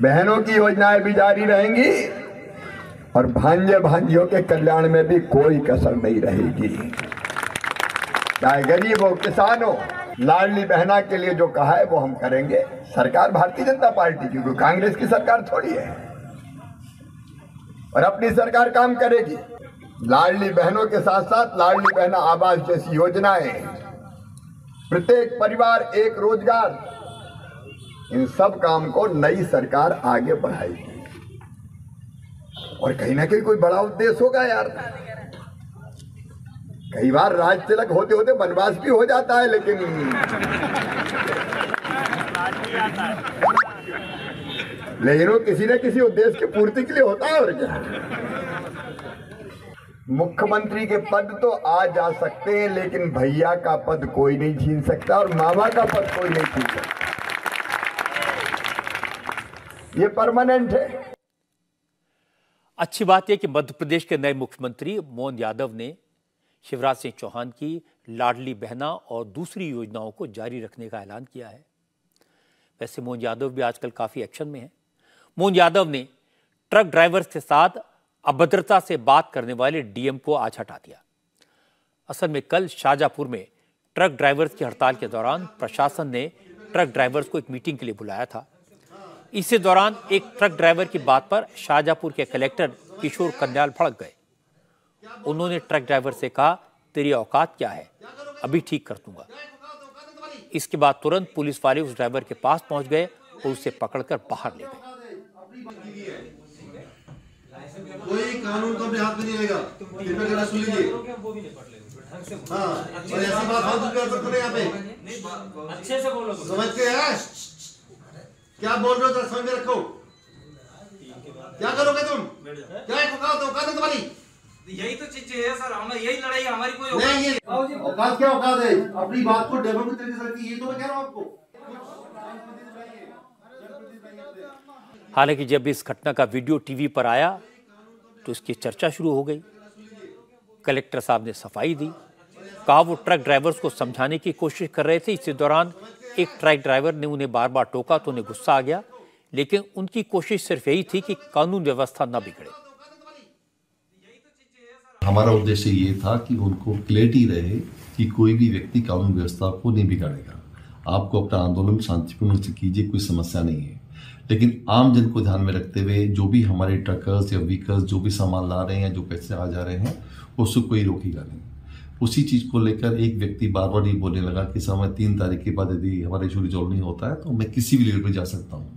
बहनों की योजनाएं भी जारी रहेंगी और भांजे भांजियों के कल्याण में भी कोई कसर नहीं रहेगी, चाहे गरीब हो किसान हो। लाडली बहना के लिए जो कहा है वो हम करेंगे। सरकार भारतीय जनता पार्टी की, क्योंकि कांग्रेस की सरकार थोड़ी है, और अपनी सरकार काम करेगी। लाडली बहनों के साथ साथ लाडली बहना आवास जैसी योजनाएं, प्रत्येक परिवार एक रोजगार, इन सब काम को नई सरकार आगे बढ़ाएगी और कहीं ना कहीं कोई बड़ा उद्देश्य होगा यार। कई बार राज तिलक होते होते वनवास भी हो जाता है, लेकिन लेकिन वो किसी न किसी उद्देश्य की पूर्ति के लिए होता है। और क्या, मुख्यमंत्री के पद तो आ जा सकते हैं, लेकिन भैया का पद कोई नहीं छीन सकता और मामा का पद कोई नहीं छीन सकता, ये परमानेंट है। अच्छी बात यह कि मध्य प्रदेश के नए मुख्यमंत्री मोहन यादव ने शिवराज सिंह चौहान की लाडली बहना और दूसरी योजनाओं को जारी रखने का ऐलान किया है। वैसे मोहन यादव भी आजकल काफ़ी एक्शन में हैं। मोहन यादव ने ट्रक ड्राइवर्स के साथ अभद्रता से बात करने वाले डीएम को आज हटा दिया। असल में कल शाहजहांपुर में ट्रक ड्राइवर्स की हड़ताल के दौरान प्रशासन ने ट्रक ड्राइवर्स को एक मीटिंग के लिए बुलाया था। इसी दौरान एक ट्रक ड्राइवर की बात पर शाहजहांपुर के कलेक्टर किशोर कन्याल भड़क गए। उन्होंने ट्रक ड्राइवर से कहा, तेरी औकात क्या है, अभी ठीक कर दूंगा। इसके बाद तुरंत पुलिस वाले उस ड्राइवर के पास पहुंच गए और उसे पकड़कर बाहर ले गए। कोई कानून तो अपने हाथ में नहीं रहेगा, कृपया सुन लीजिए। और ऐसी बात हम कर सकते हैं यहाँ पे, अच्छे से बोलो, समझते हैं क्या बोल रहे हो, समझ में रखो। क्या करोगे तुम, क्या औकात, औकात है तुम्हारी, यही तो चीज है सर, हमने यही लड़ाई, हमारी कोई औकात नहीं। औकात क्या औकात है, अपनी बात को डेवलपमेंट तरीके से रखिए, ये तो मैं कह रहा हूँ आपको। हालांकि जब इस घटना का वीडियो टीवी पर आया तो इसकी चर्चा शुरू हो गई। कलेक्टर साहब ने सफाई दी, कहा वो ट्रक ड्राइवर्स को समझाने की कोशिश कर रहे थे। इसी दौरान एक ट्रक ड्राइवर ने उन्हें बार बार टोका तो उन्हें गुस्सा आ गया, लेकिन उनकी कोशिश सिर्फ यही थी कि कानून व्यवस्था न बिगड़े। हमारा उद्देश्य ये था कि उनको क्लैरिटी रहे कि कोई भी व्यक्ति कानून व्यवस्था को नहीं बिगाड़ेगा, आपको अपना आंदोलन शांतिपूर्ण से कीजिए, कोई समस्या नहीं है। लेकिन आम जन को ध्यान में रखते हुए जो भी हमारे ट्रकर्स या व्हीकल्स जो भी सामान ला रहे हैं, जो पैसे आ जा रहे हैं, उसको कोई रोकेगा नहीं। उसी चीज को लेकर एक व्यक्ति बार बार ये बोलने लगा कि समय तीन तारीख के बाद यदि हमारा इशू रिजॉल्व नहीं होता है तो मैं किसी भी लेवल पर जा सकता हूँ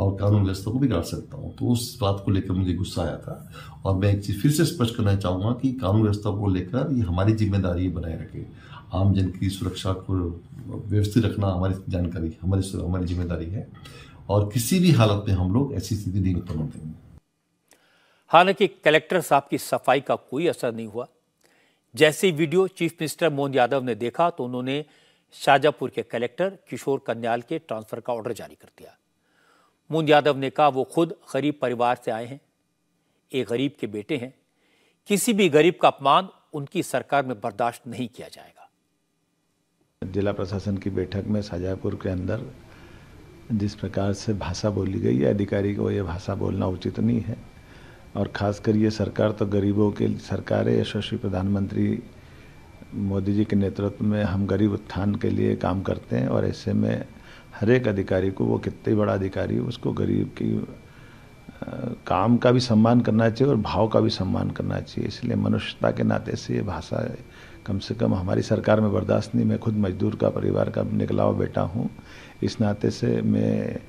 और कानून व्यवस्था को बिगाड़ सकता हूँ। तो उस बात को लेकर मुझे गुस्सा आया था और मैं एक चीज फिर से स्पष्ट करना चाहूँगा कि कानून व्यवस्था को लेकर ये हमारी जिम्मेदारी बनाए रखे, आम जन की सुरक्षा को व्यवस्थित रखना हमारी जानकारी हमारी हमारी जिम्मेदारी है और किसी भी हालत में हम लोग ऐसी स्थिति नहीं उत्पन्न देंगे। हालांकि कलेक्टर साहब की सफाई का कोई असर नहीं हुआ। जैसी video chief minister Mohan Yadav ने देखा तो उन्होंने शाजापुर के कलेक्टर किशोर कन्याल के ट्रांसफर का ऑर्डर जारी कर दिया। मोहन यादव ने कहा वो खुद गरीब परिवार से आए हैं, एक गरीब के बेटे हैं, किसी भी गरीब का अपमान उनकी सरकार में बर्दाश्त नहीं किया जाएगा। जिला प्रशासन की बैठक में शाजापुर के अंदर जिस प्रकार से भाषा बोली गई है, अधिकारी को ये भाषा बोलना उचित नहीं है और ख़ासकर ये सरकार तो गरीबों के सरकार है। यशस्वी प्रधानमंत्री मोदी जी के नेतृत्व में हम गरीब उत्थान के लिए काम करते हैं और ऐसे में हर एक अधिकारी को, वो कितने बड़ा अधिकारी हो, उसको गरीब की काम का भी सम्मान करना चाहिए और भाव का भी सम्मान करना चाहिए। इसलिए मनुष्यता के नाते से ये भाषा कम से कम हमारी सरकार में बर्दाश्त नहीं। मैं खुद मजदूर का परिवार का निकला हुआ बेटा हूँ, इस नाते से मैं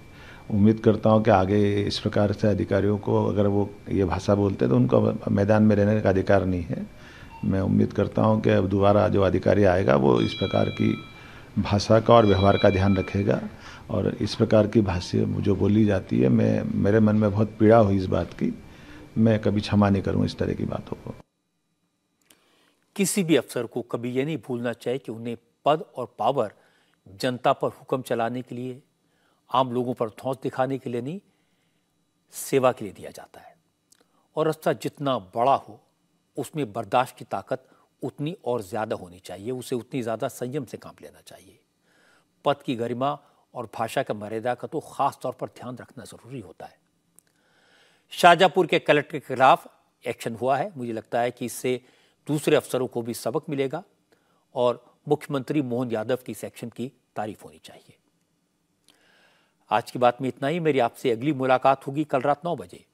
उम्मीद करता हूं कि आगे इस प्रकार से अधिकारियों को, अगर वो ये भाषा बोलते तो उनको मैदान में रहने का अधिकार नहीं है। मैं उम्मीद करता हूं कि अब दोबारा जो अधिकारी आएगा वो इस प्रकार की भाषा का और व्यवहार का ध्यान रखेगा और इस प्रकार की भाषा जो बोली जाती है, मैं मेरे मन में बहुत पीड़ा हुई इस बात की, मैं कभी क्षमा नहीं करूँ इस तरह की बातों को। किसी भी अफसर को कभी ये नहीं भूलना चाहिए कि उन्हें पद और पावर जनता पर हुक्म चलाने के लिए, आम लोगों पर धौंस दिखाने के लिए नहीं, सेवा के लिए दिया जाता है और अफसर जितना बड़ा हो उसमें बर्दाश्त की ताकत उतनी और ज़्यादा होनी चाहिए, उसे उतनी ज़्यादा संयम से काम लेना चाहिए। पद की गरिमा और भाषा का मर्यादा का तो खास तौर पर ध्यान रखना ज़रूरी होता है। शाहजहाँपुर के कलेक्टर के खिलाफ एक्शन हुआ है, मुझे लगता है कि इससे दूसरे अफसरों को भी सबक मिलेगा और मुख्यमंत्री मोहन यादव की इस एक्शन की तारीफ होनी चाहिए। आज की बात में इतना ही। मेरी आपसे अगली मुलाकात होगी कल रात नौ बजे।